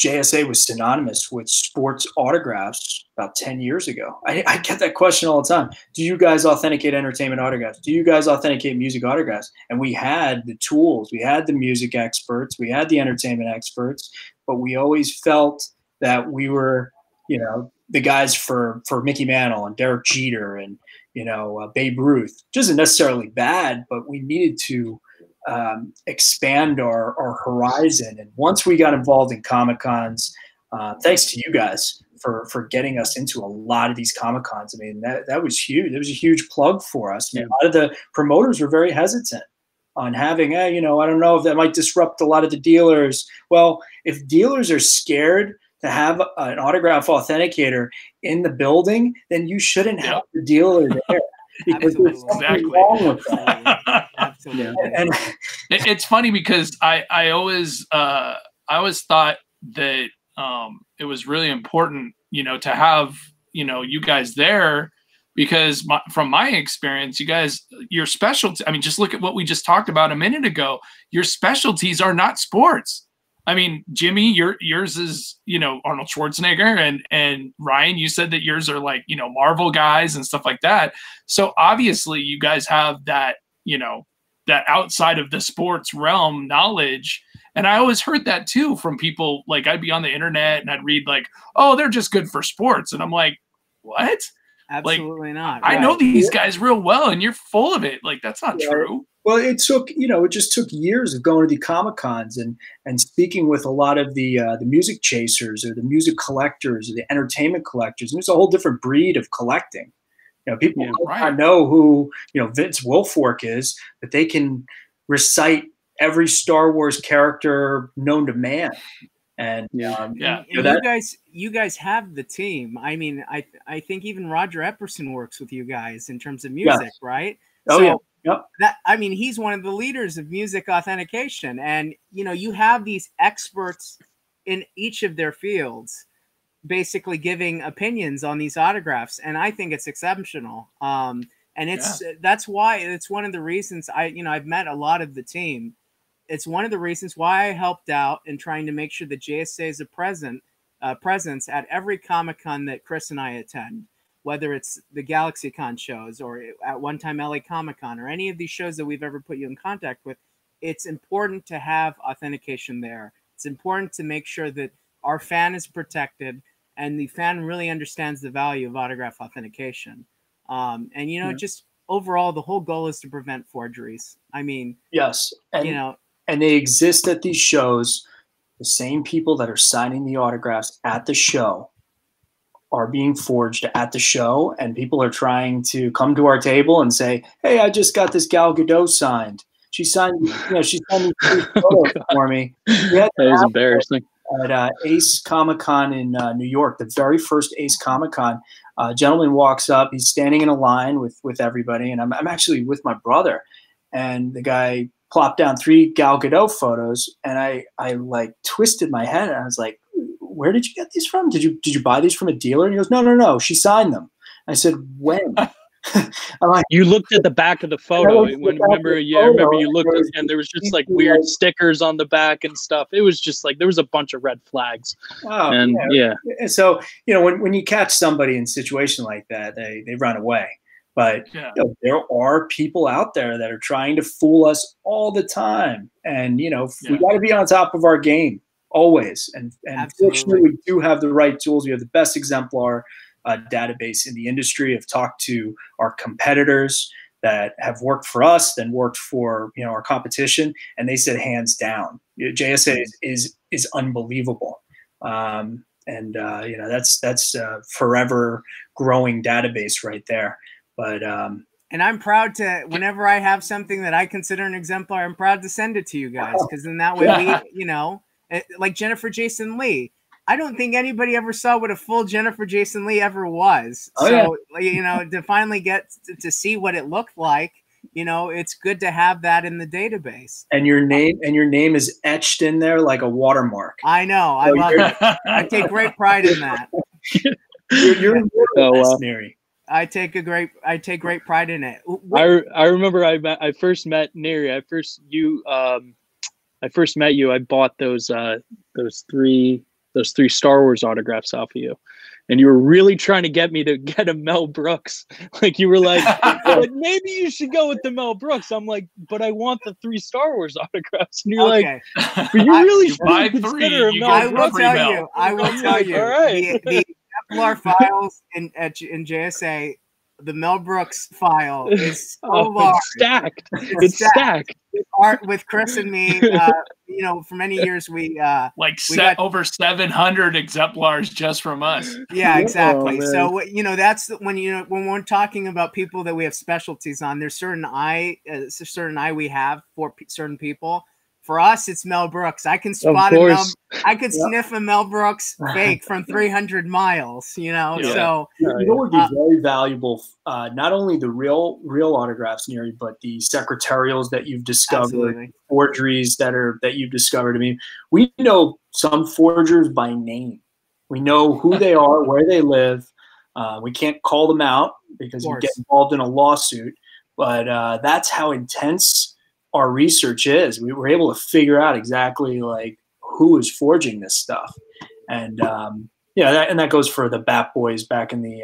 JSA was synonymous with sports autographs about 10 years ago. I get that question all the time. Do you guys authenticate entertainment autographs? Do you guys authenticate music autographs? And we had the tools. We had the music experts. We had the entertainment experts. But we always felt that we were, the guys for Mickey Mantle and Derek Jeter and, Babe Ruth. Which isn't necessarily bad, but we needed to expand our horizon. And once we got involved in Comic-Cons, thanks to you guys for getting us into a lot of these Comic-Cons. I mean, that was huge. It was a huge plug for us. I mean, a lot of the promoters were very hesitant on having, I don't know if that might disrupt a lot of the dealers. Well, if dealers are scared to have an autograph authenticator in the building, then you shouldn't have the dealer there. Because there's something wrong with that. Absolutely. And it's funny because I always thought that it was really important, to have, you guys there, because from my experience, you guys, your specialty, I mean, just look at what we just talked about a minute ago. Your specialties are not sports. I mean, Jimmy, yours is, Arnold Schwarzenegger, and Ryan, you said that yours are like, Marvel guys and stuff like that. So obviously you guys have that, that outside of the sports realm knowledge. And I always heard that too from people. Like, I'd be on the internet and I'd read like, oh, they're just good for sports. And I'm like, what? Absolutely not. Right. I know these guys real well and you're full of it. Like, that's not true. Well, it took, it just took years of going to the Comic-Cons and speaking with a lot of the music chasers or the music collectors or the entertainment collectors. And there's a whole different breed of collecting. People don't know who, Vince Wilfork is, but they can recite every Star Wars character known to man. And you guys have the team. I mean, I think even Roger Epperson works with you guys in terms of music, right? Oh, so, yeah. Yep. I mean, he's one of the leaders of music authentication, and you have these experts in each of their fields basically giving opinions on these autographs, and I think it's exceptional. And it's that's why it's one of the reasons I've met a lot of the team. It's one of the reasons why I helped out in trying to make sure that JSA is a presence at every Comic-Con that Chris and I attend. Whether it's the GalaxyCon shows or at one time LA Comic-Con or any of these shows that we've ever put you in contact with, it's important to have authentication there. It's important to make sure that our fan is protected and the fan really understands the value of autograph authentication. And, just overall, the whole goal is to prevent forgeries. I mean, yes, and, and they exist at these shows. The same people that are signing the autographs at the show are being forged at the show, and people are trying to come to our table and say, hey, I just got this Gal Gadot signed. She signed, she signed these photos for me. That was embarrassing. At Ace Comic-Con in New York, the very first Ace Comic-Con, a gentleman walks up, he's standing in a line with everybody, and I'm actually with my brother, and the guy plopped down 3 Gal Gadot photos, and I like twisted my head, and I was like, where did you get these from? Did you buy these from a dealer? And he goes, no. She signed them. I said, when? I'm like, you looked at the back of the photo. I remember you looked, and there was just like weird stickers on the back and stuff. It was just like there was a bunch of red flags. Oh, and yeah. So when you catch somebody in a situation like that, they run away. But there are people out there that are trying to fool us all the time, and we got to be on top of our game. Always. And fortunately, we do have the right tools. We have the best exemplar database in the industry. I've talked to our competitors that have worked for us, then worked for our competition, and they said hands down, JSA is unbelievable. That's forever growing database right there. But And I'm proud to, whenever I have something that I consider an exemplar, I'm proud to send it to you guys. Because then that way, we, you know, like Jennifer Jason Leigh. I don't think anybody ever saw what a full Jennifer Jason Leigh ever was. Oh, so, yeah. You know, to finally get to see what it looked like, you know, it's good to have that in the database. And your name is etched in there like a watermark. I know. I love it. I take great pride in that. You're so, Nery. I take great pride in it. I remember I first met Nery. I first met you. I bought those three Star Wars autographs off of you. And you were really trying to get me to get a Mel Brooks. Like you were like, but maybe you should go with the Mel Brooks. I'm like, but I want the 3 Star Wars autographs. And you're like, but you really should consider a Mel Brooks. I will tell you. All right. The exemplar files in JSA, the Mel Brooks file is so large. It's stacked. It's stacked. Art with Chris and me, you know, for many years we got over 700 exemplars just from us. Yeah, exactly. Oh, so you know, that's when when we're talking about people that we have specialties on. There's certain eye we have for certain people. For us, it's Mel Brooks. I can spot a Mel. I could sniff a Mel Brooks fake from 300 miles. You know, so you know what would be very valuable. Not only the real autographs, Nery, but the secretarials that you've discovered, forgeries that you've discovered. I mean, we know some forgers by name. We know who they are, where they live. We can't call them out because you get involved in a lawsuit. But that's how intense our research is. We were able to figure out exactly like who is forging this stuff, and that goes for the Bat Boys back in the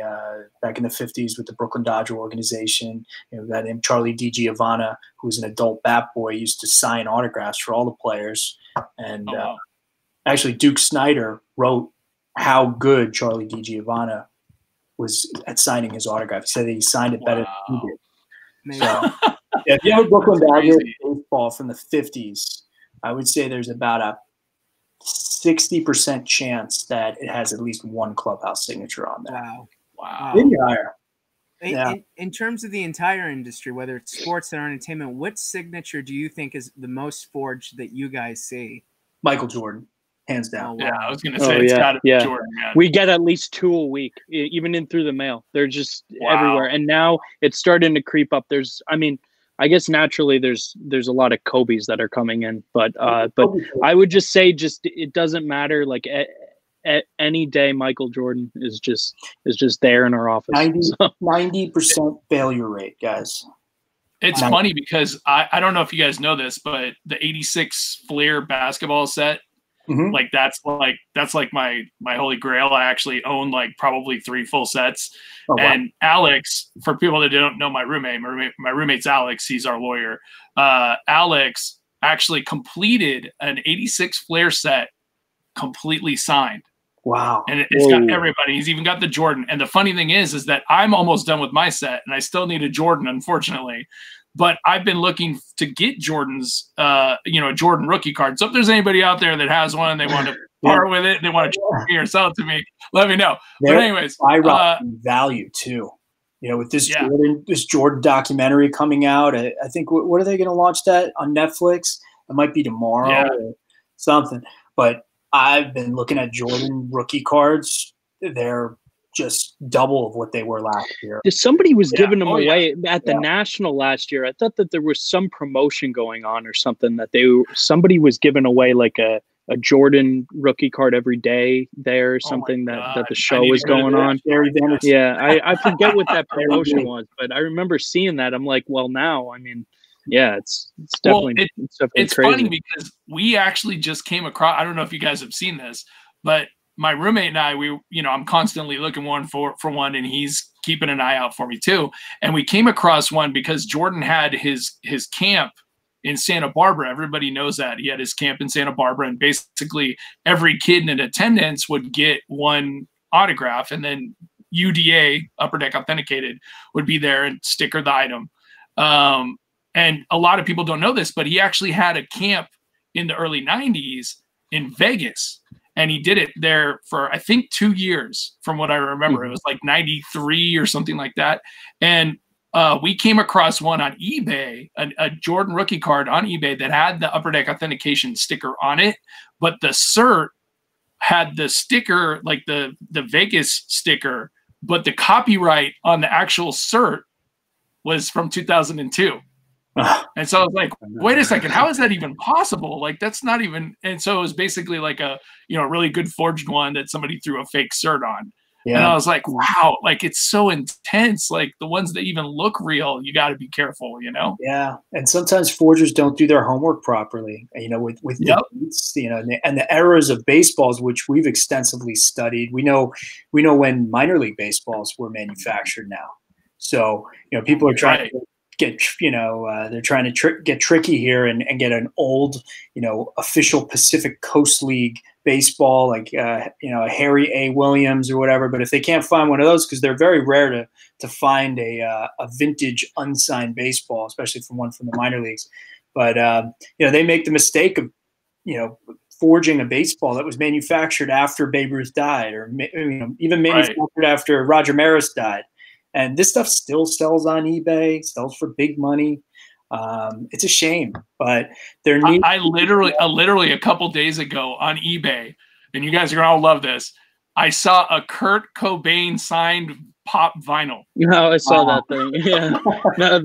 50s with the Brooklyn Dodger organization. You know, that named Charlie D. Giovanna, who was an adult Bat Boy, used to sign autographs for all the players. And actually, Duke Snyder wrote how good Charlie D. Giovanna was at signing his autograph. He said that he signed it better than he did. So, if you have a Brooklyn Dodger baseball from the 50s, I would say there's about a 60% chance that it has at least one clubhouse signature on there. Wow. Maybe higher. In terms of the entire industry, whether it's sports or entertainment, what signature do you think is the most forged that you guys see? Michael Jordan. Hands down. Yeah, I was going to say it's got to be Jordan. Man. We get at least 2 a week, even in through the mail. They're just everywhere. And now it's starting to creep up. I guess naturally there's a lot of Kobe's that are coming in. But I would just say it doesn't matter. Like at any day, Michael Jordan is just there in our office. 90% failure rate, guys. It's funny because I don't know if you guys know this, but the 86 Fleer basketball set, mm-hmm. Like that's like my holy grail. I actually own like probably 3 full sets. Oh, wow. And Alex, for people that don't know, my roommate's Alex. He's our lawyer. Alex actually completed an 86 Flair set completely signed. Wow. And it's got everybody. He's even got the Jordan. And the funny thing is that I'm almost done with my set and I still need a Jordan, unfortunately. But I've been looking to get Jordan's, Jordan rookie card. So if there's anybody out there that has one and they want to part with it, and they want to trade me or sell it to me, let me know. But anyways, I rock value too. You know, with this Jordan documentary coming out, I think what are they going to launch that on Netflix? It might be tomorrow or something. But I've been looking at Jordan rookie cards. They're just double of what they were last year. Somebody was giving them away at the National last year. I thought that there was some promotion going on or something that somebody was giving away like a Jordan rookie card every day there or something that the show was going on. Yeah, I forget what that promotion was, but I remember seeing that. I'm like, well, now, I mean, yeah, it's definitely it's crazy. Funny because we actually just came across, I don't know if you guys have seen this, but my roommate and I, I'm constantly looking for one, and he's keeping an eye out for me too. And we came across one because Jordan had his camp in Santa Barbara. Everybody knows that he had his camp in Santa Barbara, and basically every kid in attendance would get one autograph, and then UDA, Upper Deck Authenticated, would be there and sticker the item. And a lot of people don't know this, but he actually had a camp in the early 90s in Vegas. And he did it there for, I think, 2 years from what I remember. It was like 93 or something like that. And we came across one on eBay, a Jordan rookie card on eBay that had the Upper Deck Authentication sticker on it, but the cert had the sticker, like the Vegas sticker, but the copyright on the actual cert was from 2002. And so I was like, wait a second, how is that even possible? Like, that's not even, and so it was basically like a, you know, really good forged one that somebody threw a fake cert on. Yeah. And I was like, wow, like it's so intense. Like the ones that even look real, you got to be careful, you know? Yeah. And sometimes forgers don't do their homework properly, you know, with yep. You know, and the errors of baseballs, which we've extensively studied. We know when minor league baseballs were manufactured now. So, you know, people are trying right. to get, you know, they're trying to get tricky here and get an old, you know, official Pacific Coast League baseball, like, you know, Harry A. Williams or whatever. But if they can't find one of those, because they're very rare to find a vintage unsigned baseball, especially from one from the minor leagues. But, you know, they make the mistake of, you know, forging a baseball that was manufactured after Babe Ruth died, or you know, even manufactured right. after Roger Maris died. And this stuff still sells on eBay, sells for big money. It's a shame, but there needs. I literally a couple days ago on eBay, and you guys are gonna all love this. I saw a Kurt Cobain signed pop vinyl. No, I saw that thing. Yeah, no,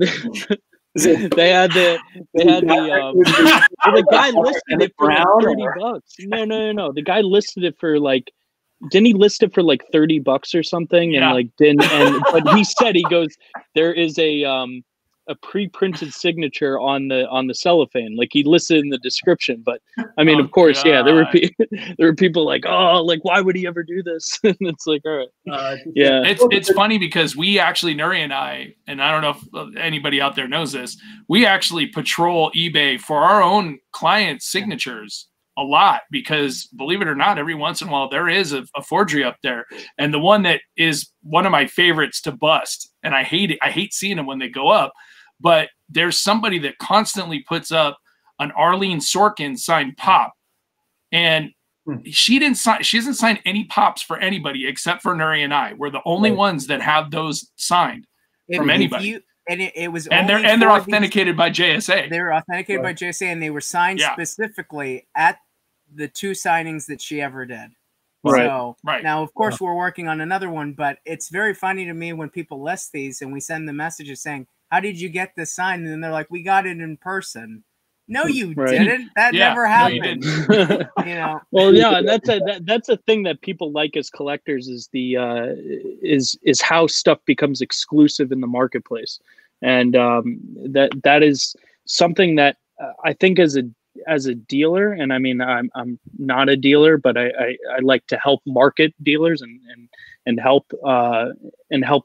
the guy listed it for like $30. No. The guy listed it for like. Didn't he list it for like $30 or something? Yeah. And like but he said, he goes, there is a pre-printed signature on the cellophane. Like he listed in the description, but I mean, of course, God. Yeah, there were people like, oh, like why would he ever do this? And it's like, all right, yeah. It's funny because we actually, Nery and I don't know if anybody out there knows this, we actually patrol eBay for our own client signatures. A lot, because believe it or not, every once in a while there is a forgery up there. And the one that is one of my favorites to bust, and I hate it. I hate seeing them when they go up, but there's somebody that constantly puts up an Arlene Sorkin signed pop, and she doesn't sign any pops for anybody except for Nery and I. We're the only ones that have those signed from anybody. And they're authenticated by JSA. They were authenticated by JSA, and they were signed specifically at the two signings that she ever did. Right. So now, of course, we're working on another one, but it's very funny to me when people list these and we send them messages saying, how did you get this signed? And they're like, we got it in person. No, you didn't. That never happened. No, you, you know. Well, yeah, and that's a thing that people like as collectors is the is how stuff becomes exclusive in the marketplace, and that is something that I think as a dealer, and I mean I'm not a dealer, but I like to help market dealers and help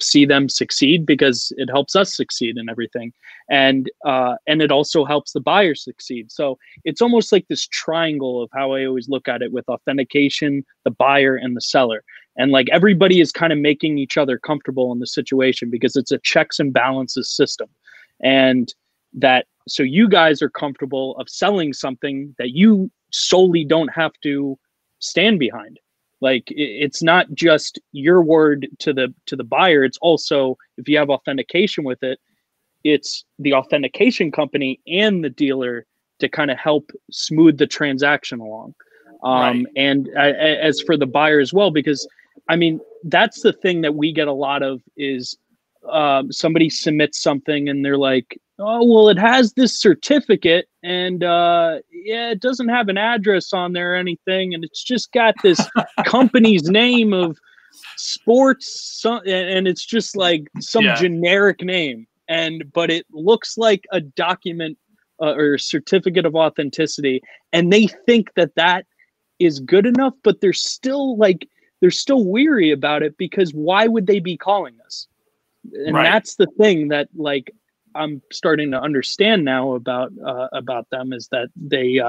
see them succeed, because it helps us succeed in everything, and it also helps the buyer succeed. So it's almost like this triangle of how I always look at it, with authentication, the buyer, and the seller. And like everybody is kind of making each other comfortable in the situation, because it's a checks and balances system, and that so you guys are comfortable of selling something that you solely don't have to stand behind. Like it's not just your word to the buyer. It's also, if you have authentication with it, it's the authentication company and the dealer to kind of help smooth the transaction along. And as for the buyer as well, because I mean, that's the thing that we get a lot of is somebody submits something and they're like, oh, well, it has this certificate, and yeah, it doesn't have an address on there or anything, and it's just got this company's name of sports, and it's just like some generic name, but it looks like a document or a certificate of authenticity, and they think that that is good enough, but they're still like, they're still weary about it, because why would they be calling us? And that's the thing that like I'm starting to understand now about them, is that they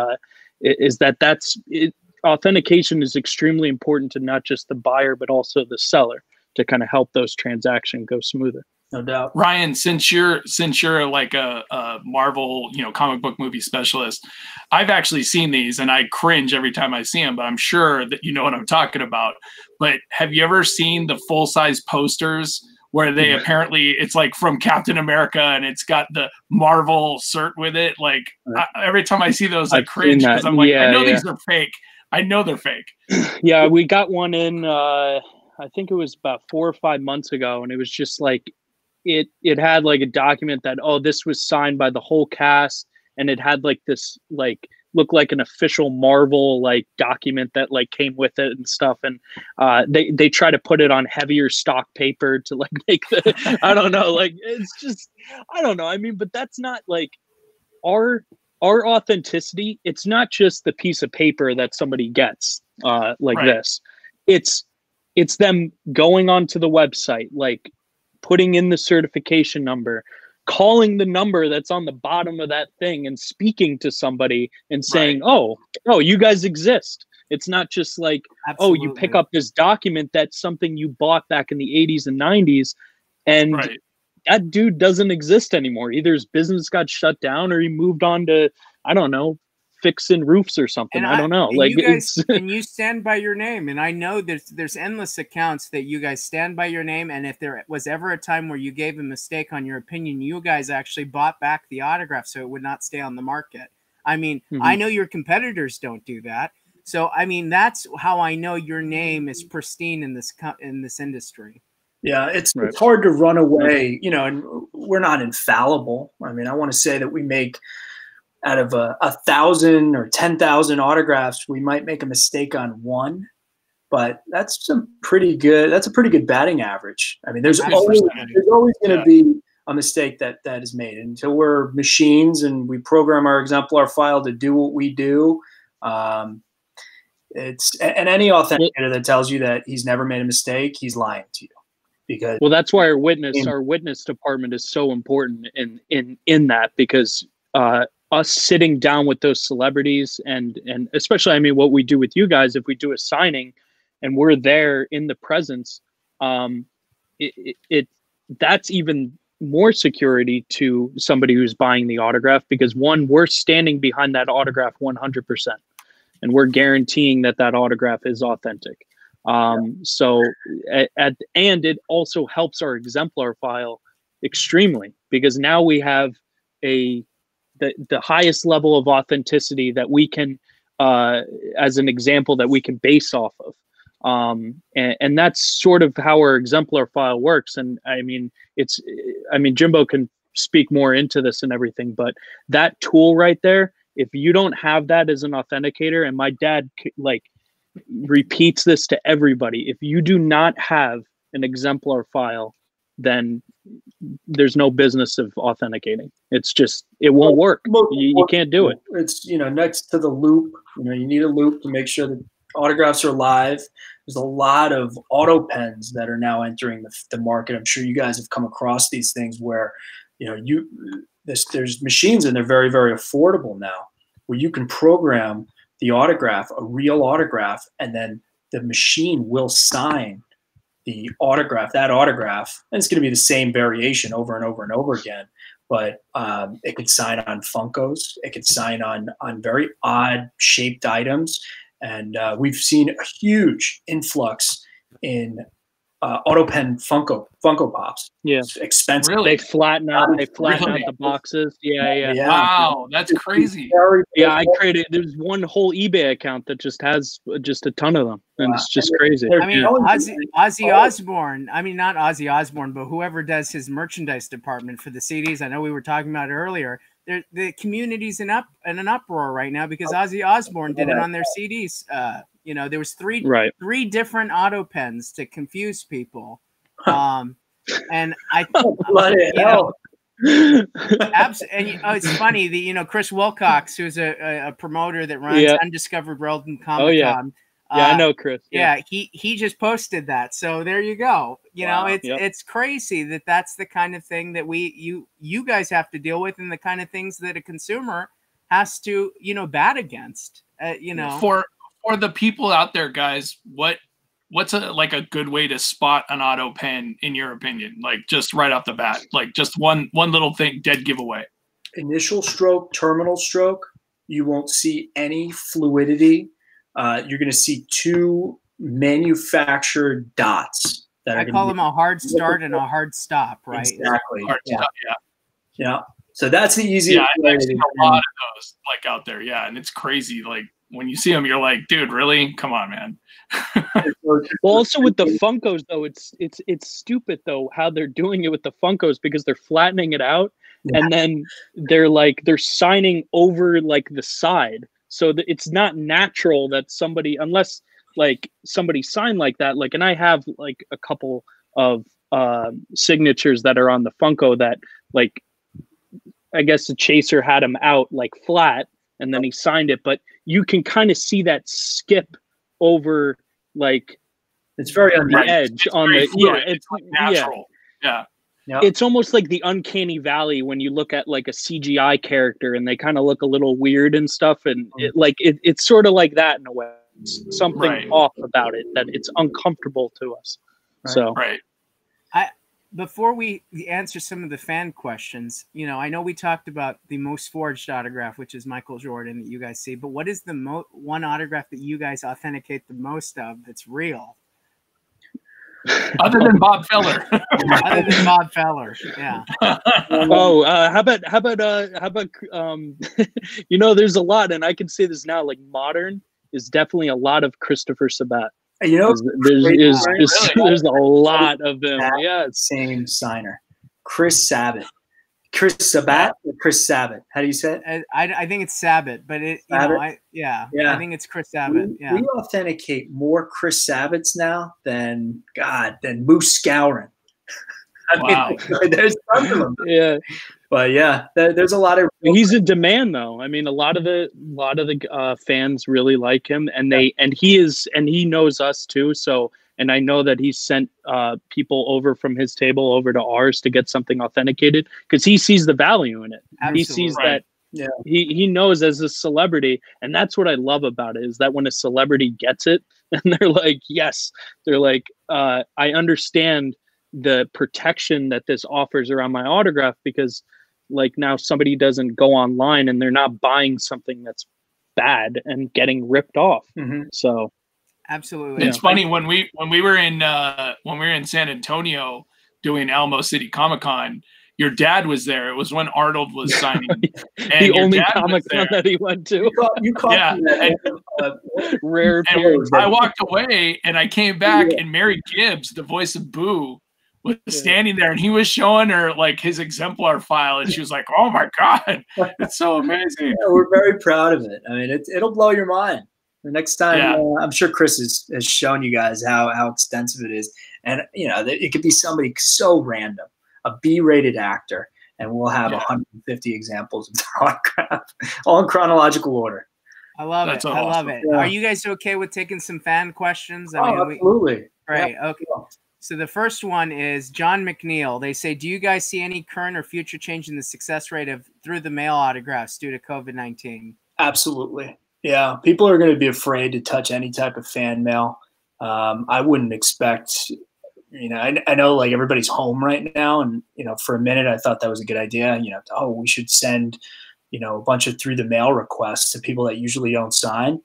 authentication is extremely important to not just the buyer but also the seller, to kind of help those transactions go smoother. No doubt. Ryan, since you're like a Marvel, you know, comic book movie specialist, I've actually seen these and I cringe every time I see them, but I'm sure that you know what I'm talking about. But have you ever seen the full-size posters where they apparently, it's like from Captain America and it's got the Marvel cert with it. Like every time I see those, I cringe because I'm like, yeah, I know these are fake. I know they're fake. Yeah, we got one in, I think it was about 4 or 5 months ago. And it was just like, it had like a document that, oh, this was signed by the whole cast. And it had like this, like, looked like an official Marvel like document that like came with it and stuff. And they try to put it on heavier stock paper to like make the, I don't know, like, it's just, I don't know. I mean, but that's not like our authenticity. It's not just the piece of paper that somebody gets like right. this. It's them going onto the website, like putting in the certification number, calling the number that's on the bottom of that thing and speaking to somebody and saying, right. Oh, you guys exist. It's not just like, absolutely. Oh, you pick up this document. That's something you bought back in the 80s and 90s. And right. that dude doesn't exist anymore. Either his business got shut down or he moved on to, I don't know, fixing roofs or something. I don't know. Like you guys, and you stand by your name. And I know there's endless accounts that you guys stand by your name. And if there was ever a time where you gave a mistake on your opinion, you guys actually bought back the autograph so it would not stay on the market. I mean, I know your competitors don't do that. So, I mean, that's how I know your name is pristine in this industry. Yeah, it's hard to run away, you know, and we're not infallible. I mean, I want to say that we make out of 1,000 or 10,000 autographs, we might make a mistake on one, but that's a pretty good batting average. I mean, there's always going to be a mistake that is made. And until we're machines and we program our exemplar file to do what we do, and any authenticator that tells you that he's never made a mistake, he's lying to you. Because well, that's why our witness department is so important in that, because us sitting down with those celebrities and especially, I mean, what we do with you guys, if we do a signing and we're there in the presence, that's even more security to somebody who's buying the autograph, because one, we're standing behind that autograph 100%, and we're guaranteeing that autograph is authentic. So and it also helps our exemplar file extremely, because now we have the highest level of authenticity that we can, as an example, that we can base off of. And that's sort of how our exemplar file works. And I mean, Jimbo can speak more into this and everything, but that tool right there, if you don't have that as an authenticator, and my dad like repeats this to everybody, if you do not have an exemplar file, then there's no business of authenticating. It's just, it won't work. You can't do it. It's, you know, next to the loop, you know, you need a loop to make sure that autographs are live. There's a lot of auto pens that are now entering the market. I'm sure you guys have come across these things where, you know, there's machines and they're very, very affordable now, where you can program the autograph, a real autograph, and then the machine will sign the autograph, and it's going to be the same variation over and over and over again. But it could sign on Funkos, it could sign on very odd shaped items, and we've seen a huge influx in auto pen Funko Pops. Yeah, it's expensive. Really? They flatten out the boxes. Yeah. Wow, that's crazy. Yeah, I created. There's one whole eBay account that just has just a ton of them, and wow. It's just crazy. I mean, Ozzy Osbourne. I mean, not Ozzy Osbourne, but whoever does his merchandise department for the CDs. I know we were talking about it earlier. The community's in an uproar right now because Ozzy Osbourne did it on their CDs. You know, there was three different auto pens to confuse people. And I let it out. And it's funny that, you know, Chris Wilcox, who's a promoter that runs Undiscovered World and Comic-Con. Oh, yeah. Yeah, I know Chris. Yeah. He just posted that. So there you go. You know, it's crazy that's the kind of thing that you guys have to deal with, and the kind of things that a consumer has to, you know, bat against, you know, for the people out there, guys, what's like a good way to spot an auto pen, in your opinion? Like just right off the bat, like just one little thing, dead giveaway. Initial stroke, terminal stroke. You won't see any fluidity. You're going to see two manufactured dots that I call them a hard start and a hard stop, right? Exactly. Yeah. So that's the easiest. Yeah, I've seen a lot of those like out there. Yeah, and it's crazy. Like when you see them, you're like, dude, really? Come on, man. Well, also with the Funkos though, it's stupid though how they're doing it with the Funkos, because they're flattening it out and then they're signing over like the side, so that it's not natural that somebody, unless like somebody signed like that. Like, and I have like a couple of signatures that are on the Funko that like, I guess the chaser had him out like flat and then he signed it, but you can kind of see that skip over, like it's very on the edge, on the it's like natural. Yeah. It's almost like the uncanny valley when you look at like a CGI character and they kind of look a little weird and stuff, and it's sort of like that in a way. It's something off about it that it's uncomfortable to us. Before we answer some of the fan questions, you know, I know we talked about the most forged autograph, which is Michael Jordan that you guys see, but what is the one autograph that you guys authenticate the most of that's real? Other than Bob Feller. Other than Bob Feller, yeah. Oh, how about you know, there's a lot, and I can say this now, like modern is definitely a lot of Christopher Sabat. You know, there's a lot of them. Yeah, same signer, Chris Sabat. How do you say it? I think it's Sabat, but it, you know, I think it's Chris Sabat. We authenticate more Chris Sabats now than Moose Scourin. Wow, there's tons of them. Yeah, but yeah, there's a lot of. He's in demand, though. I mean, a lot of the fans really like him, and he knows us too. So, and I know that he sent people over from his table over to ours to get something authenticated because he sees the value in it. Absolutely. He sees that. Yeah, he knows as a celebrity, and that's what I love about it, is that when a celebrity gets it, and they're like, yes, they're like, I understand the protection that this offers around my autograph, because like now somebody doesn't go online and they're not buying something that's bad and getting ripped off. So absolutely. It's funny when we were in San Antonio doing Alamo City Comic-Con, your dad was there. It was when Arnold was signing. And the only Comic-Con that he went to. Rare. And I walked away and I came back and Mary Gibbs, the voice of Boo, was standing there, and he was showing her like his exemplar file, and she was like, "Oh my god, it's so amazing!" Yeah, we're very proud of it. I mean, it'll blow your mind the next time. Yeah. I'm sure Chris has shown you guys how extensive it is, and you know it could be somebody so random, a B-rated actor, and we'll have 150 examples of their autograph, all in chronological order. I love it. Awesome. I love it. Yeah. Are you guys okay with taking some fan questions? I mean, absolutely. Right. Yeah. Okay. Yeah. So the first one is John McNeil. They say, do you guys see any current or future change in the success rate of through the mail autographs due to COVID-19? Absolutely. Yeah. People are going to be afraid to touch any type of fan mail. I wouldn't expect, you know, I know like everybody's home right now. And, you know, for a minute, I thought that was a good idea. You know, oh, we should send, you know, a bunch of through the mail requests to people that usually don't sign.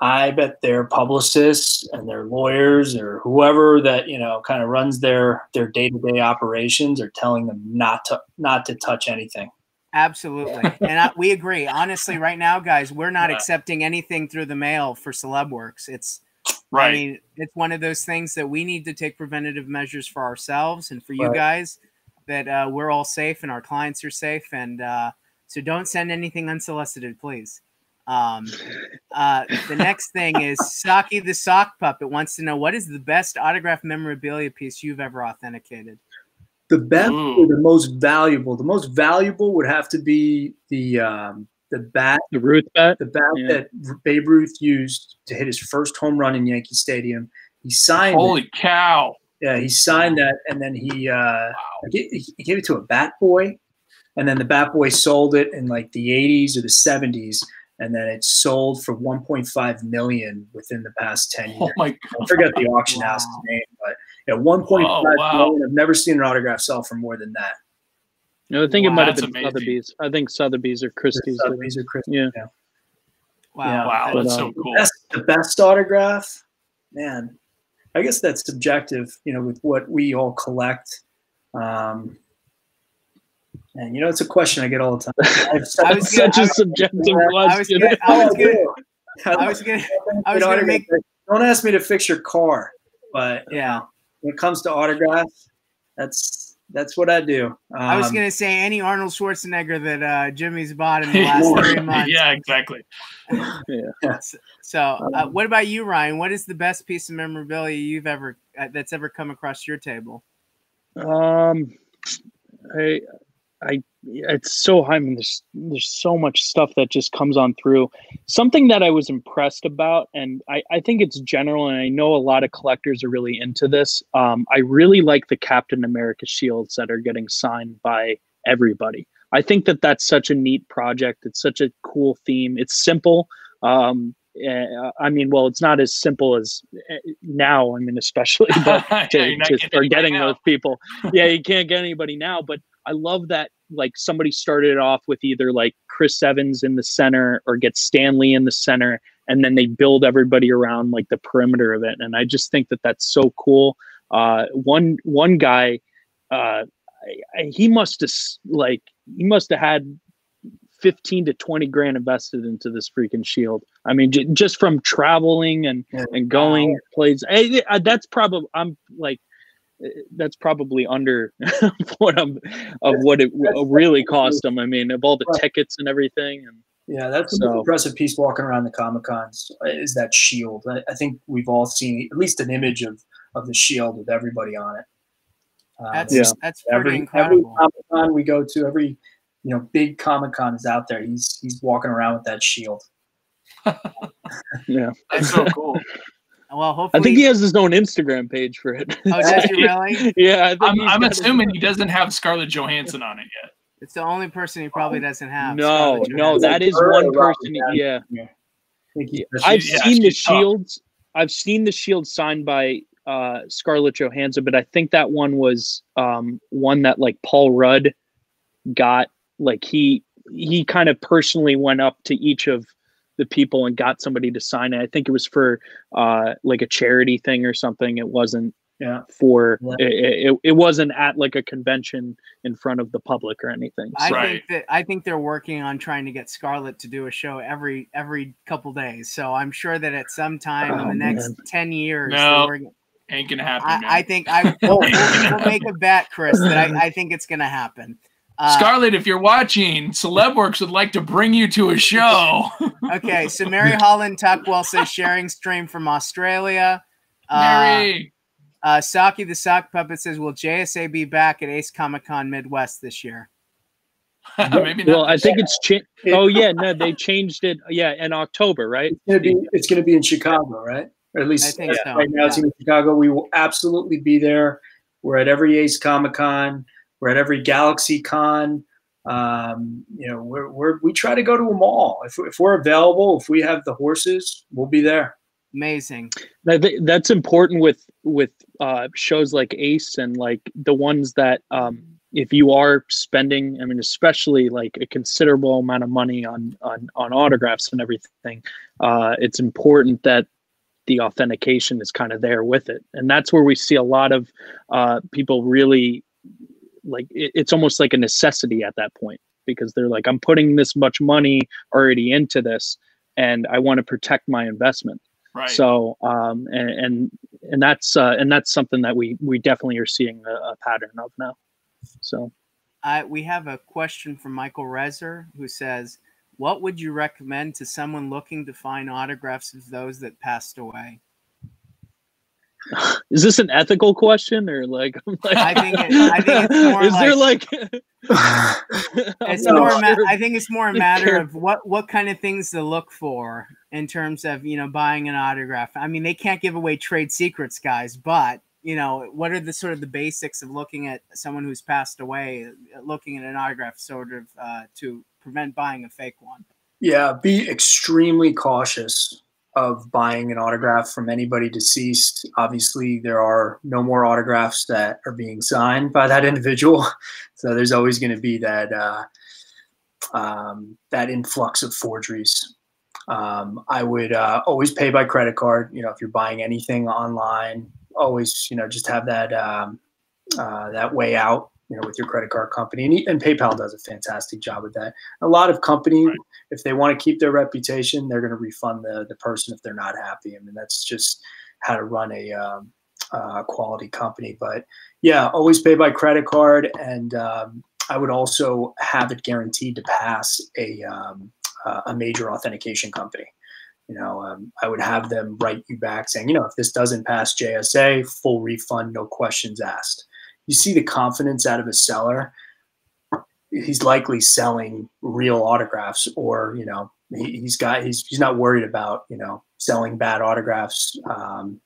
I bet their publicists and their lawyers or whoever that, you know, kind of runs their day-to-day operations are telling them not to touch anything. Absolutely. And we agree. Honestly, right now, guys, we're not accepting anything through the mail for CelebWorx. It's I mean, it's one of those things that we need to take preventative measures for ourselves and for you guys, that we're all safe and our clients are safe. And so don't send anything unsolicited, please. The next thing is Saki the Sock Puppet wants to know, what is the best autograph memorabilia piece you've ever authenticated? The best or the most valuable? The most valuable would have to be the bat, the Ruth bat, that Babe Ruth used to hit his first home run in Yankee Stadium. He signed it. Holy cow! Yeah, he signed that, and then he gave it to a bat boy, and then the bat boy sold it in like the 80s or the 70s. And then it sold for $1.5 million within the past 10 years. Oh my God. I forget the auction house's name, but yeah, $1.5 million. I've never seen an autograph sell for more than that. No, I think it might have been Sotheby's. I think Sotheby's or Christie's. Sotheby's or Christie's. Yeah. Wow. Wow. That's so cool. The best autograph, man. I guess that's subjective, you know, with what we all collect. And, you know, it's a question I get all the time. It's such a subjective question. Don't ask me to fix your car, but yeah, when it comes to autographs, that's what I do. I was going to say any Arnold Schwarzenegger that Jimmy's bought in the last 3 months. Yeah, exactly. Yeah. So what about you, Ryan? What is the best piece of memorabilia you've ever that's ever come across your table? It's so high. I mean, there's so much stuff that just comes on through. Something that I was impressed about, and I think it's general, and I know a lot of collectors are really into this. I really like the Captain America shields that are getting signed by everybody. I think that that's such a neat project. It's such a cool theme. It's simple. I mean, well, it's not as simple as now. I mean, especially, but those people. Yeah, you can't get anybody now, but I love that. Like somebody started it off with either like Chris Evans in the center or get Stanley in the center, and then they build everybody around like the perimeter of it. And I just think that that's so cool. One guy, he must have had 15 to 20 grand invested into this freaking shield. I mean, just from traveling and going plays. That's probably, that's probably under what it really cost them. I mean, of all the tickets and everything. And yeah, that's an impressive piece walking around the Comic-Cons is that shield. I think we've all seen at least an image of the shield with everybody on it. That's pretty incredible. Every Comic-Con we go to, big Comic-Con is out there. He's walking around with that shield. Yeah, that's so cool. Well, hopefully, I think he has his own Instagram page for it. Oh, does he really? Yeah, I think I'm assuming he doesn't have Scarlett Johansson on it yet. It's the only person he probably doesn't have. No, that is one person. Yeah. I've seen the shields. I've seen the shield signed by Scarlett Johansson, but I think that one was one that like Paul Rudd got. Like he kind of personally went up to each of the people and got somebody to sign it. I think it was for like a charity thing or something. It wasn't it wasn't at like a convention in front of the public or anything. So. I think they're working on trying to get Scarlett to do a show every couple days. So I'm sure that at some time in the next 10 years, ain't gonna happen. I think we'll make a bet, Chris, that I think it's gonna happen. Scarlett, if you're watching, CelebWorx would like to bring you to a show. Okay, so Mary Holland Tuckwell says sharing stream from Australia. Mary. Saki the Sock Puppet says, will JSA be back at Ace Comic-Con Midwest this year? Maybe not. Well, I think it's they changed it. Yeah, in October, right? It's going to be in Chicago, right? Or at least I think right now it's in Chicago. We will absolutely be there. We're at every Ace Comic-Con. We're at every Galaxy Con. We try to go to them all. If we're available, if we have the horses, we'll be there. Amazing. That's important with shows like Ace and like the ones that if you are spending, I mean, especially like a considerable amount of money on autographs and everything, it's important that the authentication is kind of there with it. And that's where we see a lot of people really like it's almost like a necessity at that point because they're like, I'm putting this much money already into this and I want to protect my investment. Right. So, and that's something that we definitely are seeing a pattern of now. So we have a question from Michael Rezer who says, what would you recommend to someone looking to find autographs of those that passed away? Is this an ethical question or like I think it's more I think it's more a matter of what kind of things to look for in terms of, you know, buying an autograph. I mean, they can't give away trade secrets, guys, but you know, what are the sort of the basics of looking at someone who's passed away, looking at an autograph sort of to prevent buying a fake one? Yeah, be extremely cautious of buying an autograph from anybody deceased. Obviously, there are no more autographs that are being signed by that individual. So there's always going to be that that influx of forgeries. I would always pay by credit card. You know, if you're buying anything online, always, just have that that way out, with your credit card company. And PayPal does a fantastic job with that. A lot of companies, right, if they want to keep their reputation, they're going to refund the person if they're not happy. I mean, that's just how to run a quality company. But yeah, always pay by credit card. And I would also have it guaranteed to pass a major authentication company. I would have them write you back saying, if this doesn't pass JSA, full refund, no questions asked. You see the confidence out of a seller. He's likely selling real autographs, or, he's not worried about, selling bad autographs, and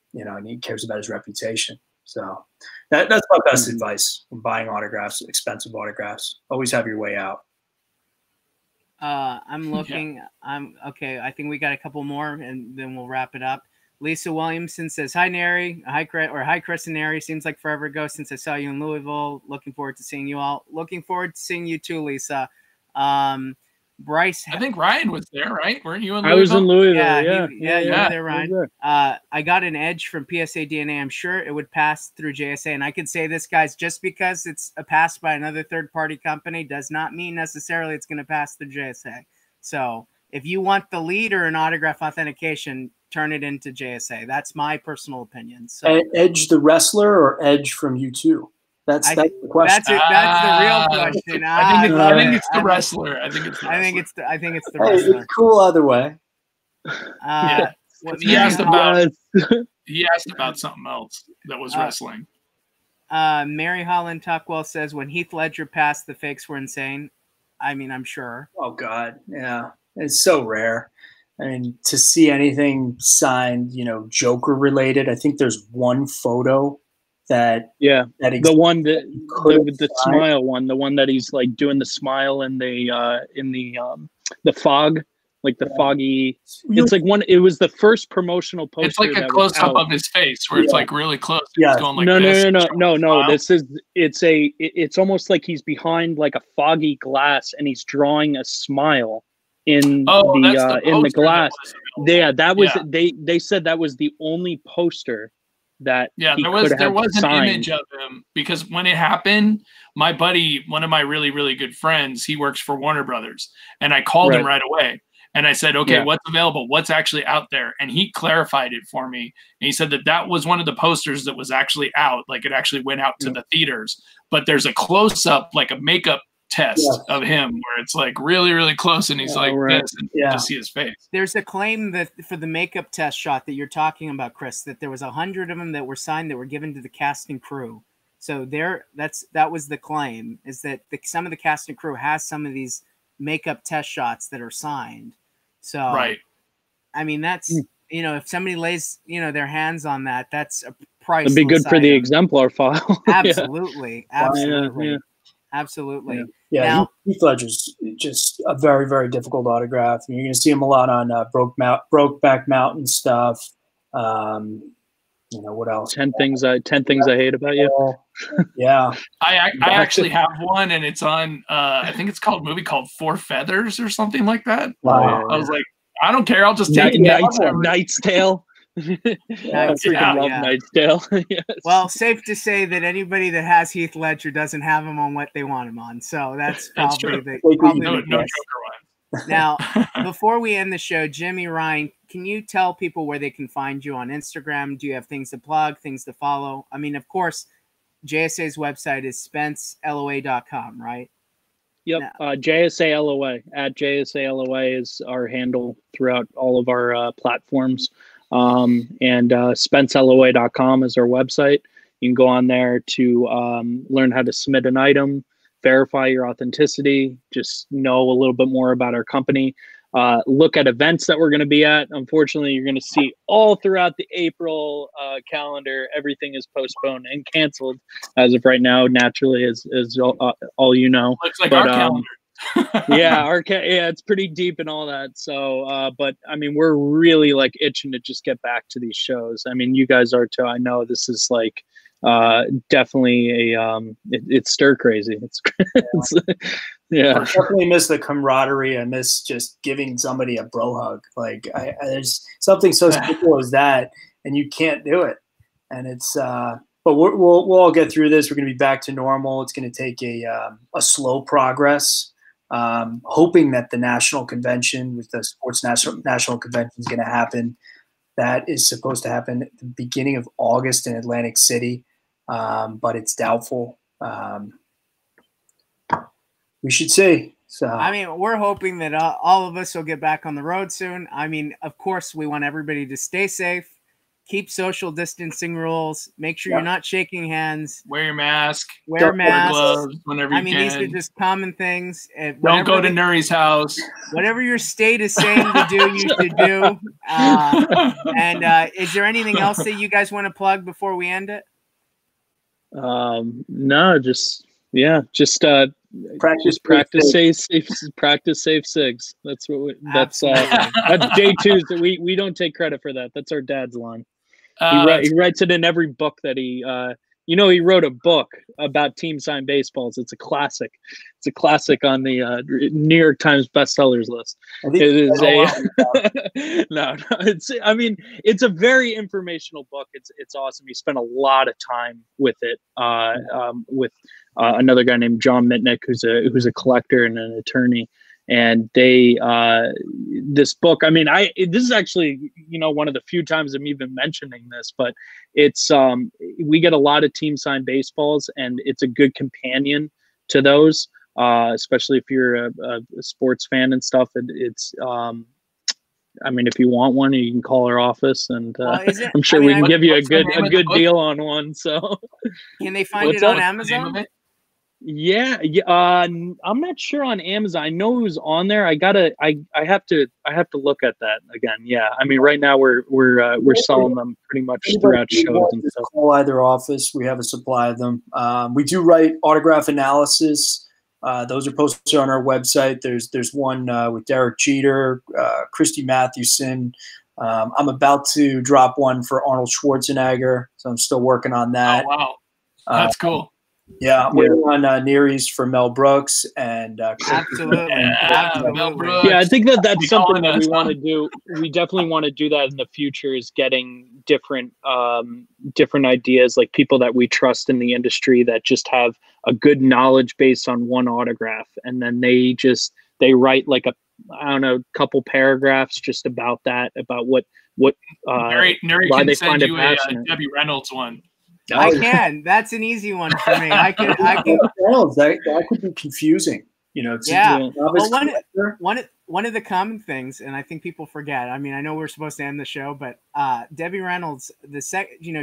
he cares about his reputation. So that's my best advice when buying autographs, expensive autographs. Always have your way out. I'm looking. Yeah. Okay. I think we got a couple more, and then we'll wrap it up. Lisa Williamson says, "Hi, Nery. Hi, Chris and Nery. Seems like forever ago since I saw you in Louisville. Looking forward to seeing you all. Looking forward to seeing you too, Lisa." Bryce, I think Ryan was there, right? Weren't you in Louisville? I was in Louisville. Yeah, you were there, Ryan. I got an edge from PSA DNA. I'm sure it would pass through JSA. And I could say this, guys, just because it's passed by another third-party company does not mean necessarily it's going to pass through JSA. So if you want the lead or an autograph authentication, turn it into JSA. That's my personal opinion. So Edge the wrestler or Edge from U2? That's the question. That's the real question. I think it's the wrestler. I think it's the wrestler. It's cool either way. He asked about something else that was wrestling. Mary Holland Tuckwell says, when Heath Ledger passed, the fakes were insane. I mean, I'm sure. Oh God, yeah, it's so rare. I mean, to see anything signed, Joker related. I think there's one photo. The smile one, the one that he's like doing the smile in the fog, like the foggy. It's like one. It was the first promotional poster. It's like a close up of his face where it's like really close. Yeah. He's going like no. It's almost like he's behind like a foggy glass and he's drawing a smile in the glass. They said that was the only poster. There was an image of him, because when it happened, my buddy, one of my really, really good friends, he works for Warner Brothers, and I called him right away and I said, okay, what's available? What's actually out there? And he clarified it for me. And he said that was one of the posters that was actually out. Like it actually went out to the theaters, but there's a close up, like a makeup test of him where it's like really, really close. And he's this and to see his face. There's a claim that for the makeup test shot that you're talking about, Chris, that there was 100 of them that were signed that were given to the cast and crew. So that was the claim, is that some of the cast and crew has some of these makeup test shots that are signed. So, right. I mean, that's, if somebody lays, their hands on that, that's a priceless. It'd be good for the exemplar file. Absolutely. Yeah. Absolutely. Yeah. Absolutely. Yeah. Now, Heath Ledger's just a very, very difficult autograph. You're going to see him a lot on Brokeback Mountain stuff. What else? 10 things I hate about you. Yeah. I actually have one, and it's on. I think it's called a movie called Four Feathers or something like that. Wow. I was like, I don't care. I'll just take Knight's Tale. Knight's Tale. Yes. Well, safe to say that anybody that has Heath Ledger doesn't have him on what they want him on. So that's probably the case. Now, before we end the show, Jimmy Ryan, can you tell people where they can find you on Instagram? Do you have things to plug, things to follow? I mean, of course, JSA's website is spenceloa.com, right? Yep. No. JSALOA at JSALOA is our handle throughout all of our platforms. SpenceLOA.com is our website. You can go on there to learn how to submit an item, verify your authenticity, just know a little bit more about our company, look at events that we're going to be at. Unfortunately, you're going to see all throughout the April calendar, everything is postponed and canceled as of right now, naturally, as all you know. Looks like our calendar. It's pretty deep and all that. So, but I mean, we're really like itching to just get back to these shows. I mean, you guys are too. I know this is like definitely a it's stir crazy. I definitely miss the camaraderie. I miss just giving somebody a bro hug. Like there's something so simple as that, and you can't do it. And it's but we'll all get through this. We're going to be back to normal. It's going to take a slow progress. Hoping that the national convention, with the sports national convention, is going to happen. That is supposed to happen at the beginning of August in Atlantic City, but it's doubtful. We should see. So I mean, we're hoping that all of us will get back on the road soon. I mean, of course, we want everybody to stay safe, keep social distancing rules, make sure you're not shaking hands, wear your mask, wear gloves whenever you can. I mean, these are just common things. Don't go to Nuri's house. Whatever your state is saying to do, you should do. Is there anything else that you guys want to plug before we end it? No, just practice safe, practice safe SIGs. That's what that's day twos. We don't take credit for that. That's our dad's line. He writes it in every book that he, he wrote a book about team signed baseballs. It's a classic. It's a classic on the New York Times bestsellers list. I mean, it's a very informational book. It's awesome. He spent a lot of time with it with another guy named John Mitnick, who's a collector and an attorney. And they, this book, I mean, this is actually, one of the few times I'm even mentioning this, but it's, we get a lot of team signed baseballs, and it's a good companion to those, especially if you're a sports fan and stuff. I mean, if you want one, you can call our office, and I'm sure we can give you a good deal on one. So can they find it on Amazon? Yeah. I'm not sure on Amazon. I know it was on there. I have to look at that again. Yeah. I mean, right now we're selling them pretty much throughout shows and stuff. Call either office. We have a supply of them. We do write autograph analysis. Those are posted on our website. There's one with Derek Jeter, Christy Mathewson. I'm about to drop one for Arnold Schwarzenegger, so I'm still working on that. Oh, wow. That's cool. Yeah, we're on Nery's for Mel Brooks and absolutely. Mel Brooks. Yeah, I think that's something that we want to do. We definitely want to do that in the future, is getting different ideas, like people that we trust in the industry that just have a good knowledge based on one autograph, and then they write like couple paragraphs just about that, about what Nery why they find it passionate. A Debbie Reynolds one. I can. That's an easy one for me. I can. That could be confusing, Yeah. Well, one of the common things, and I think people forget. I mean, I know we're supposed to end the show, but Debbie Reynolds,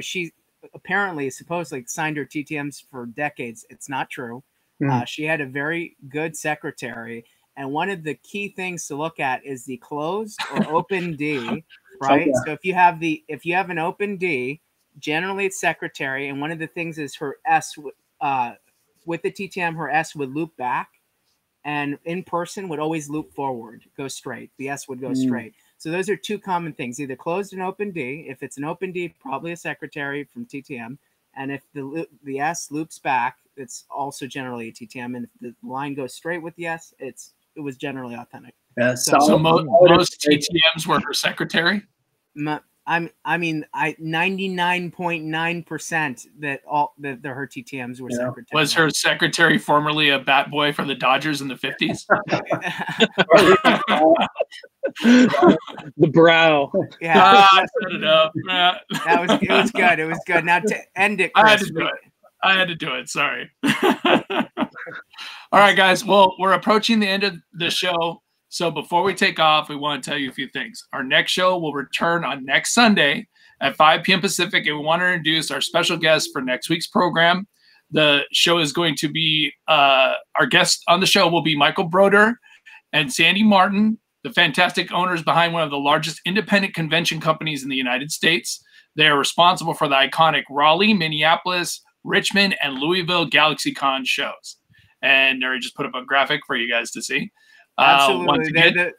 she apparently supposedly signed her TTMs for decades. It's not true. She had a very good secretary, and one of the key things to look at is the closed or open D, right? Okay. So if you have an open D, generally it's secretary, and one of the things is her S with the TTM, her S would loop back, and in person would always loop forward, go straight. The S would go straight. So those are two common things: either closed and open D. If it's an open D, probably a secretary from TTM, and if the S loops back, it's also generally a TTM. And if the line goes straight with the S, it was generally authentic. Yeah, so most TTMs were her secretary. I mean, 99.9% that all the her TTMs were secretary. Was her secretary formerly a bat boy for the Dodgers in the 50s? The brow. Yeah, I set it up. It was good. It was good. Now to end it, Chris. I had to do it. Sorry. All right, guys. Well, we're approaching the end of the show. So before we take off, we want to tell you a few things. Our next show will return on next Sunday at 5 p.m. Pacific, and we want to introduce our special guest for next week's program. The show is going to be our guest on the show will be Michael Broder and Sandy Martin, the fantastic owners behind one of the largest independent convention companies in the United States. They are responsible for the iconic Raleigh, Minneapolis, Richmond, and Louisville GalaxyCon shows. And Nery just put up a graphic for you guys to see. Absolutely. They're the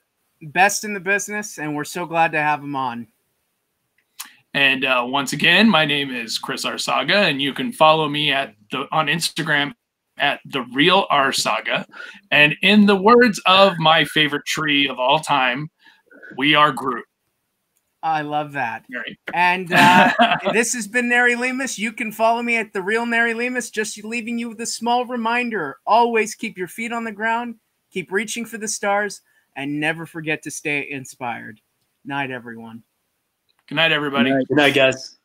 best in the business, and we're so glad to have them on. And once again, my name is Chris Arsaga, and you can follow me on Instagram at The Real Arsaga. And in the words of my favorite tree of all time, we are Groot. I love that. Nery. And this has been Nery Lemus. You can follow me at The Real Nery Lemus. Just leaving you with a small reminder. Always keep your feet on the ground. Keep reaching for the stars. And never forget to stay inspired. Night, everyone. Good night, everybody. Good night, guys.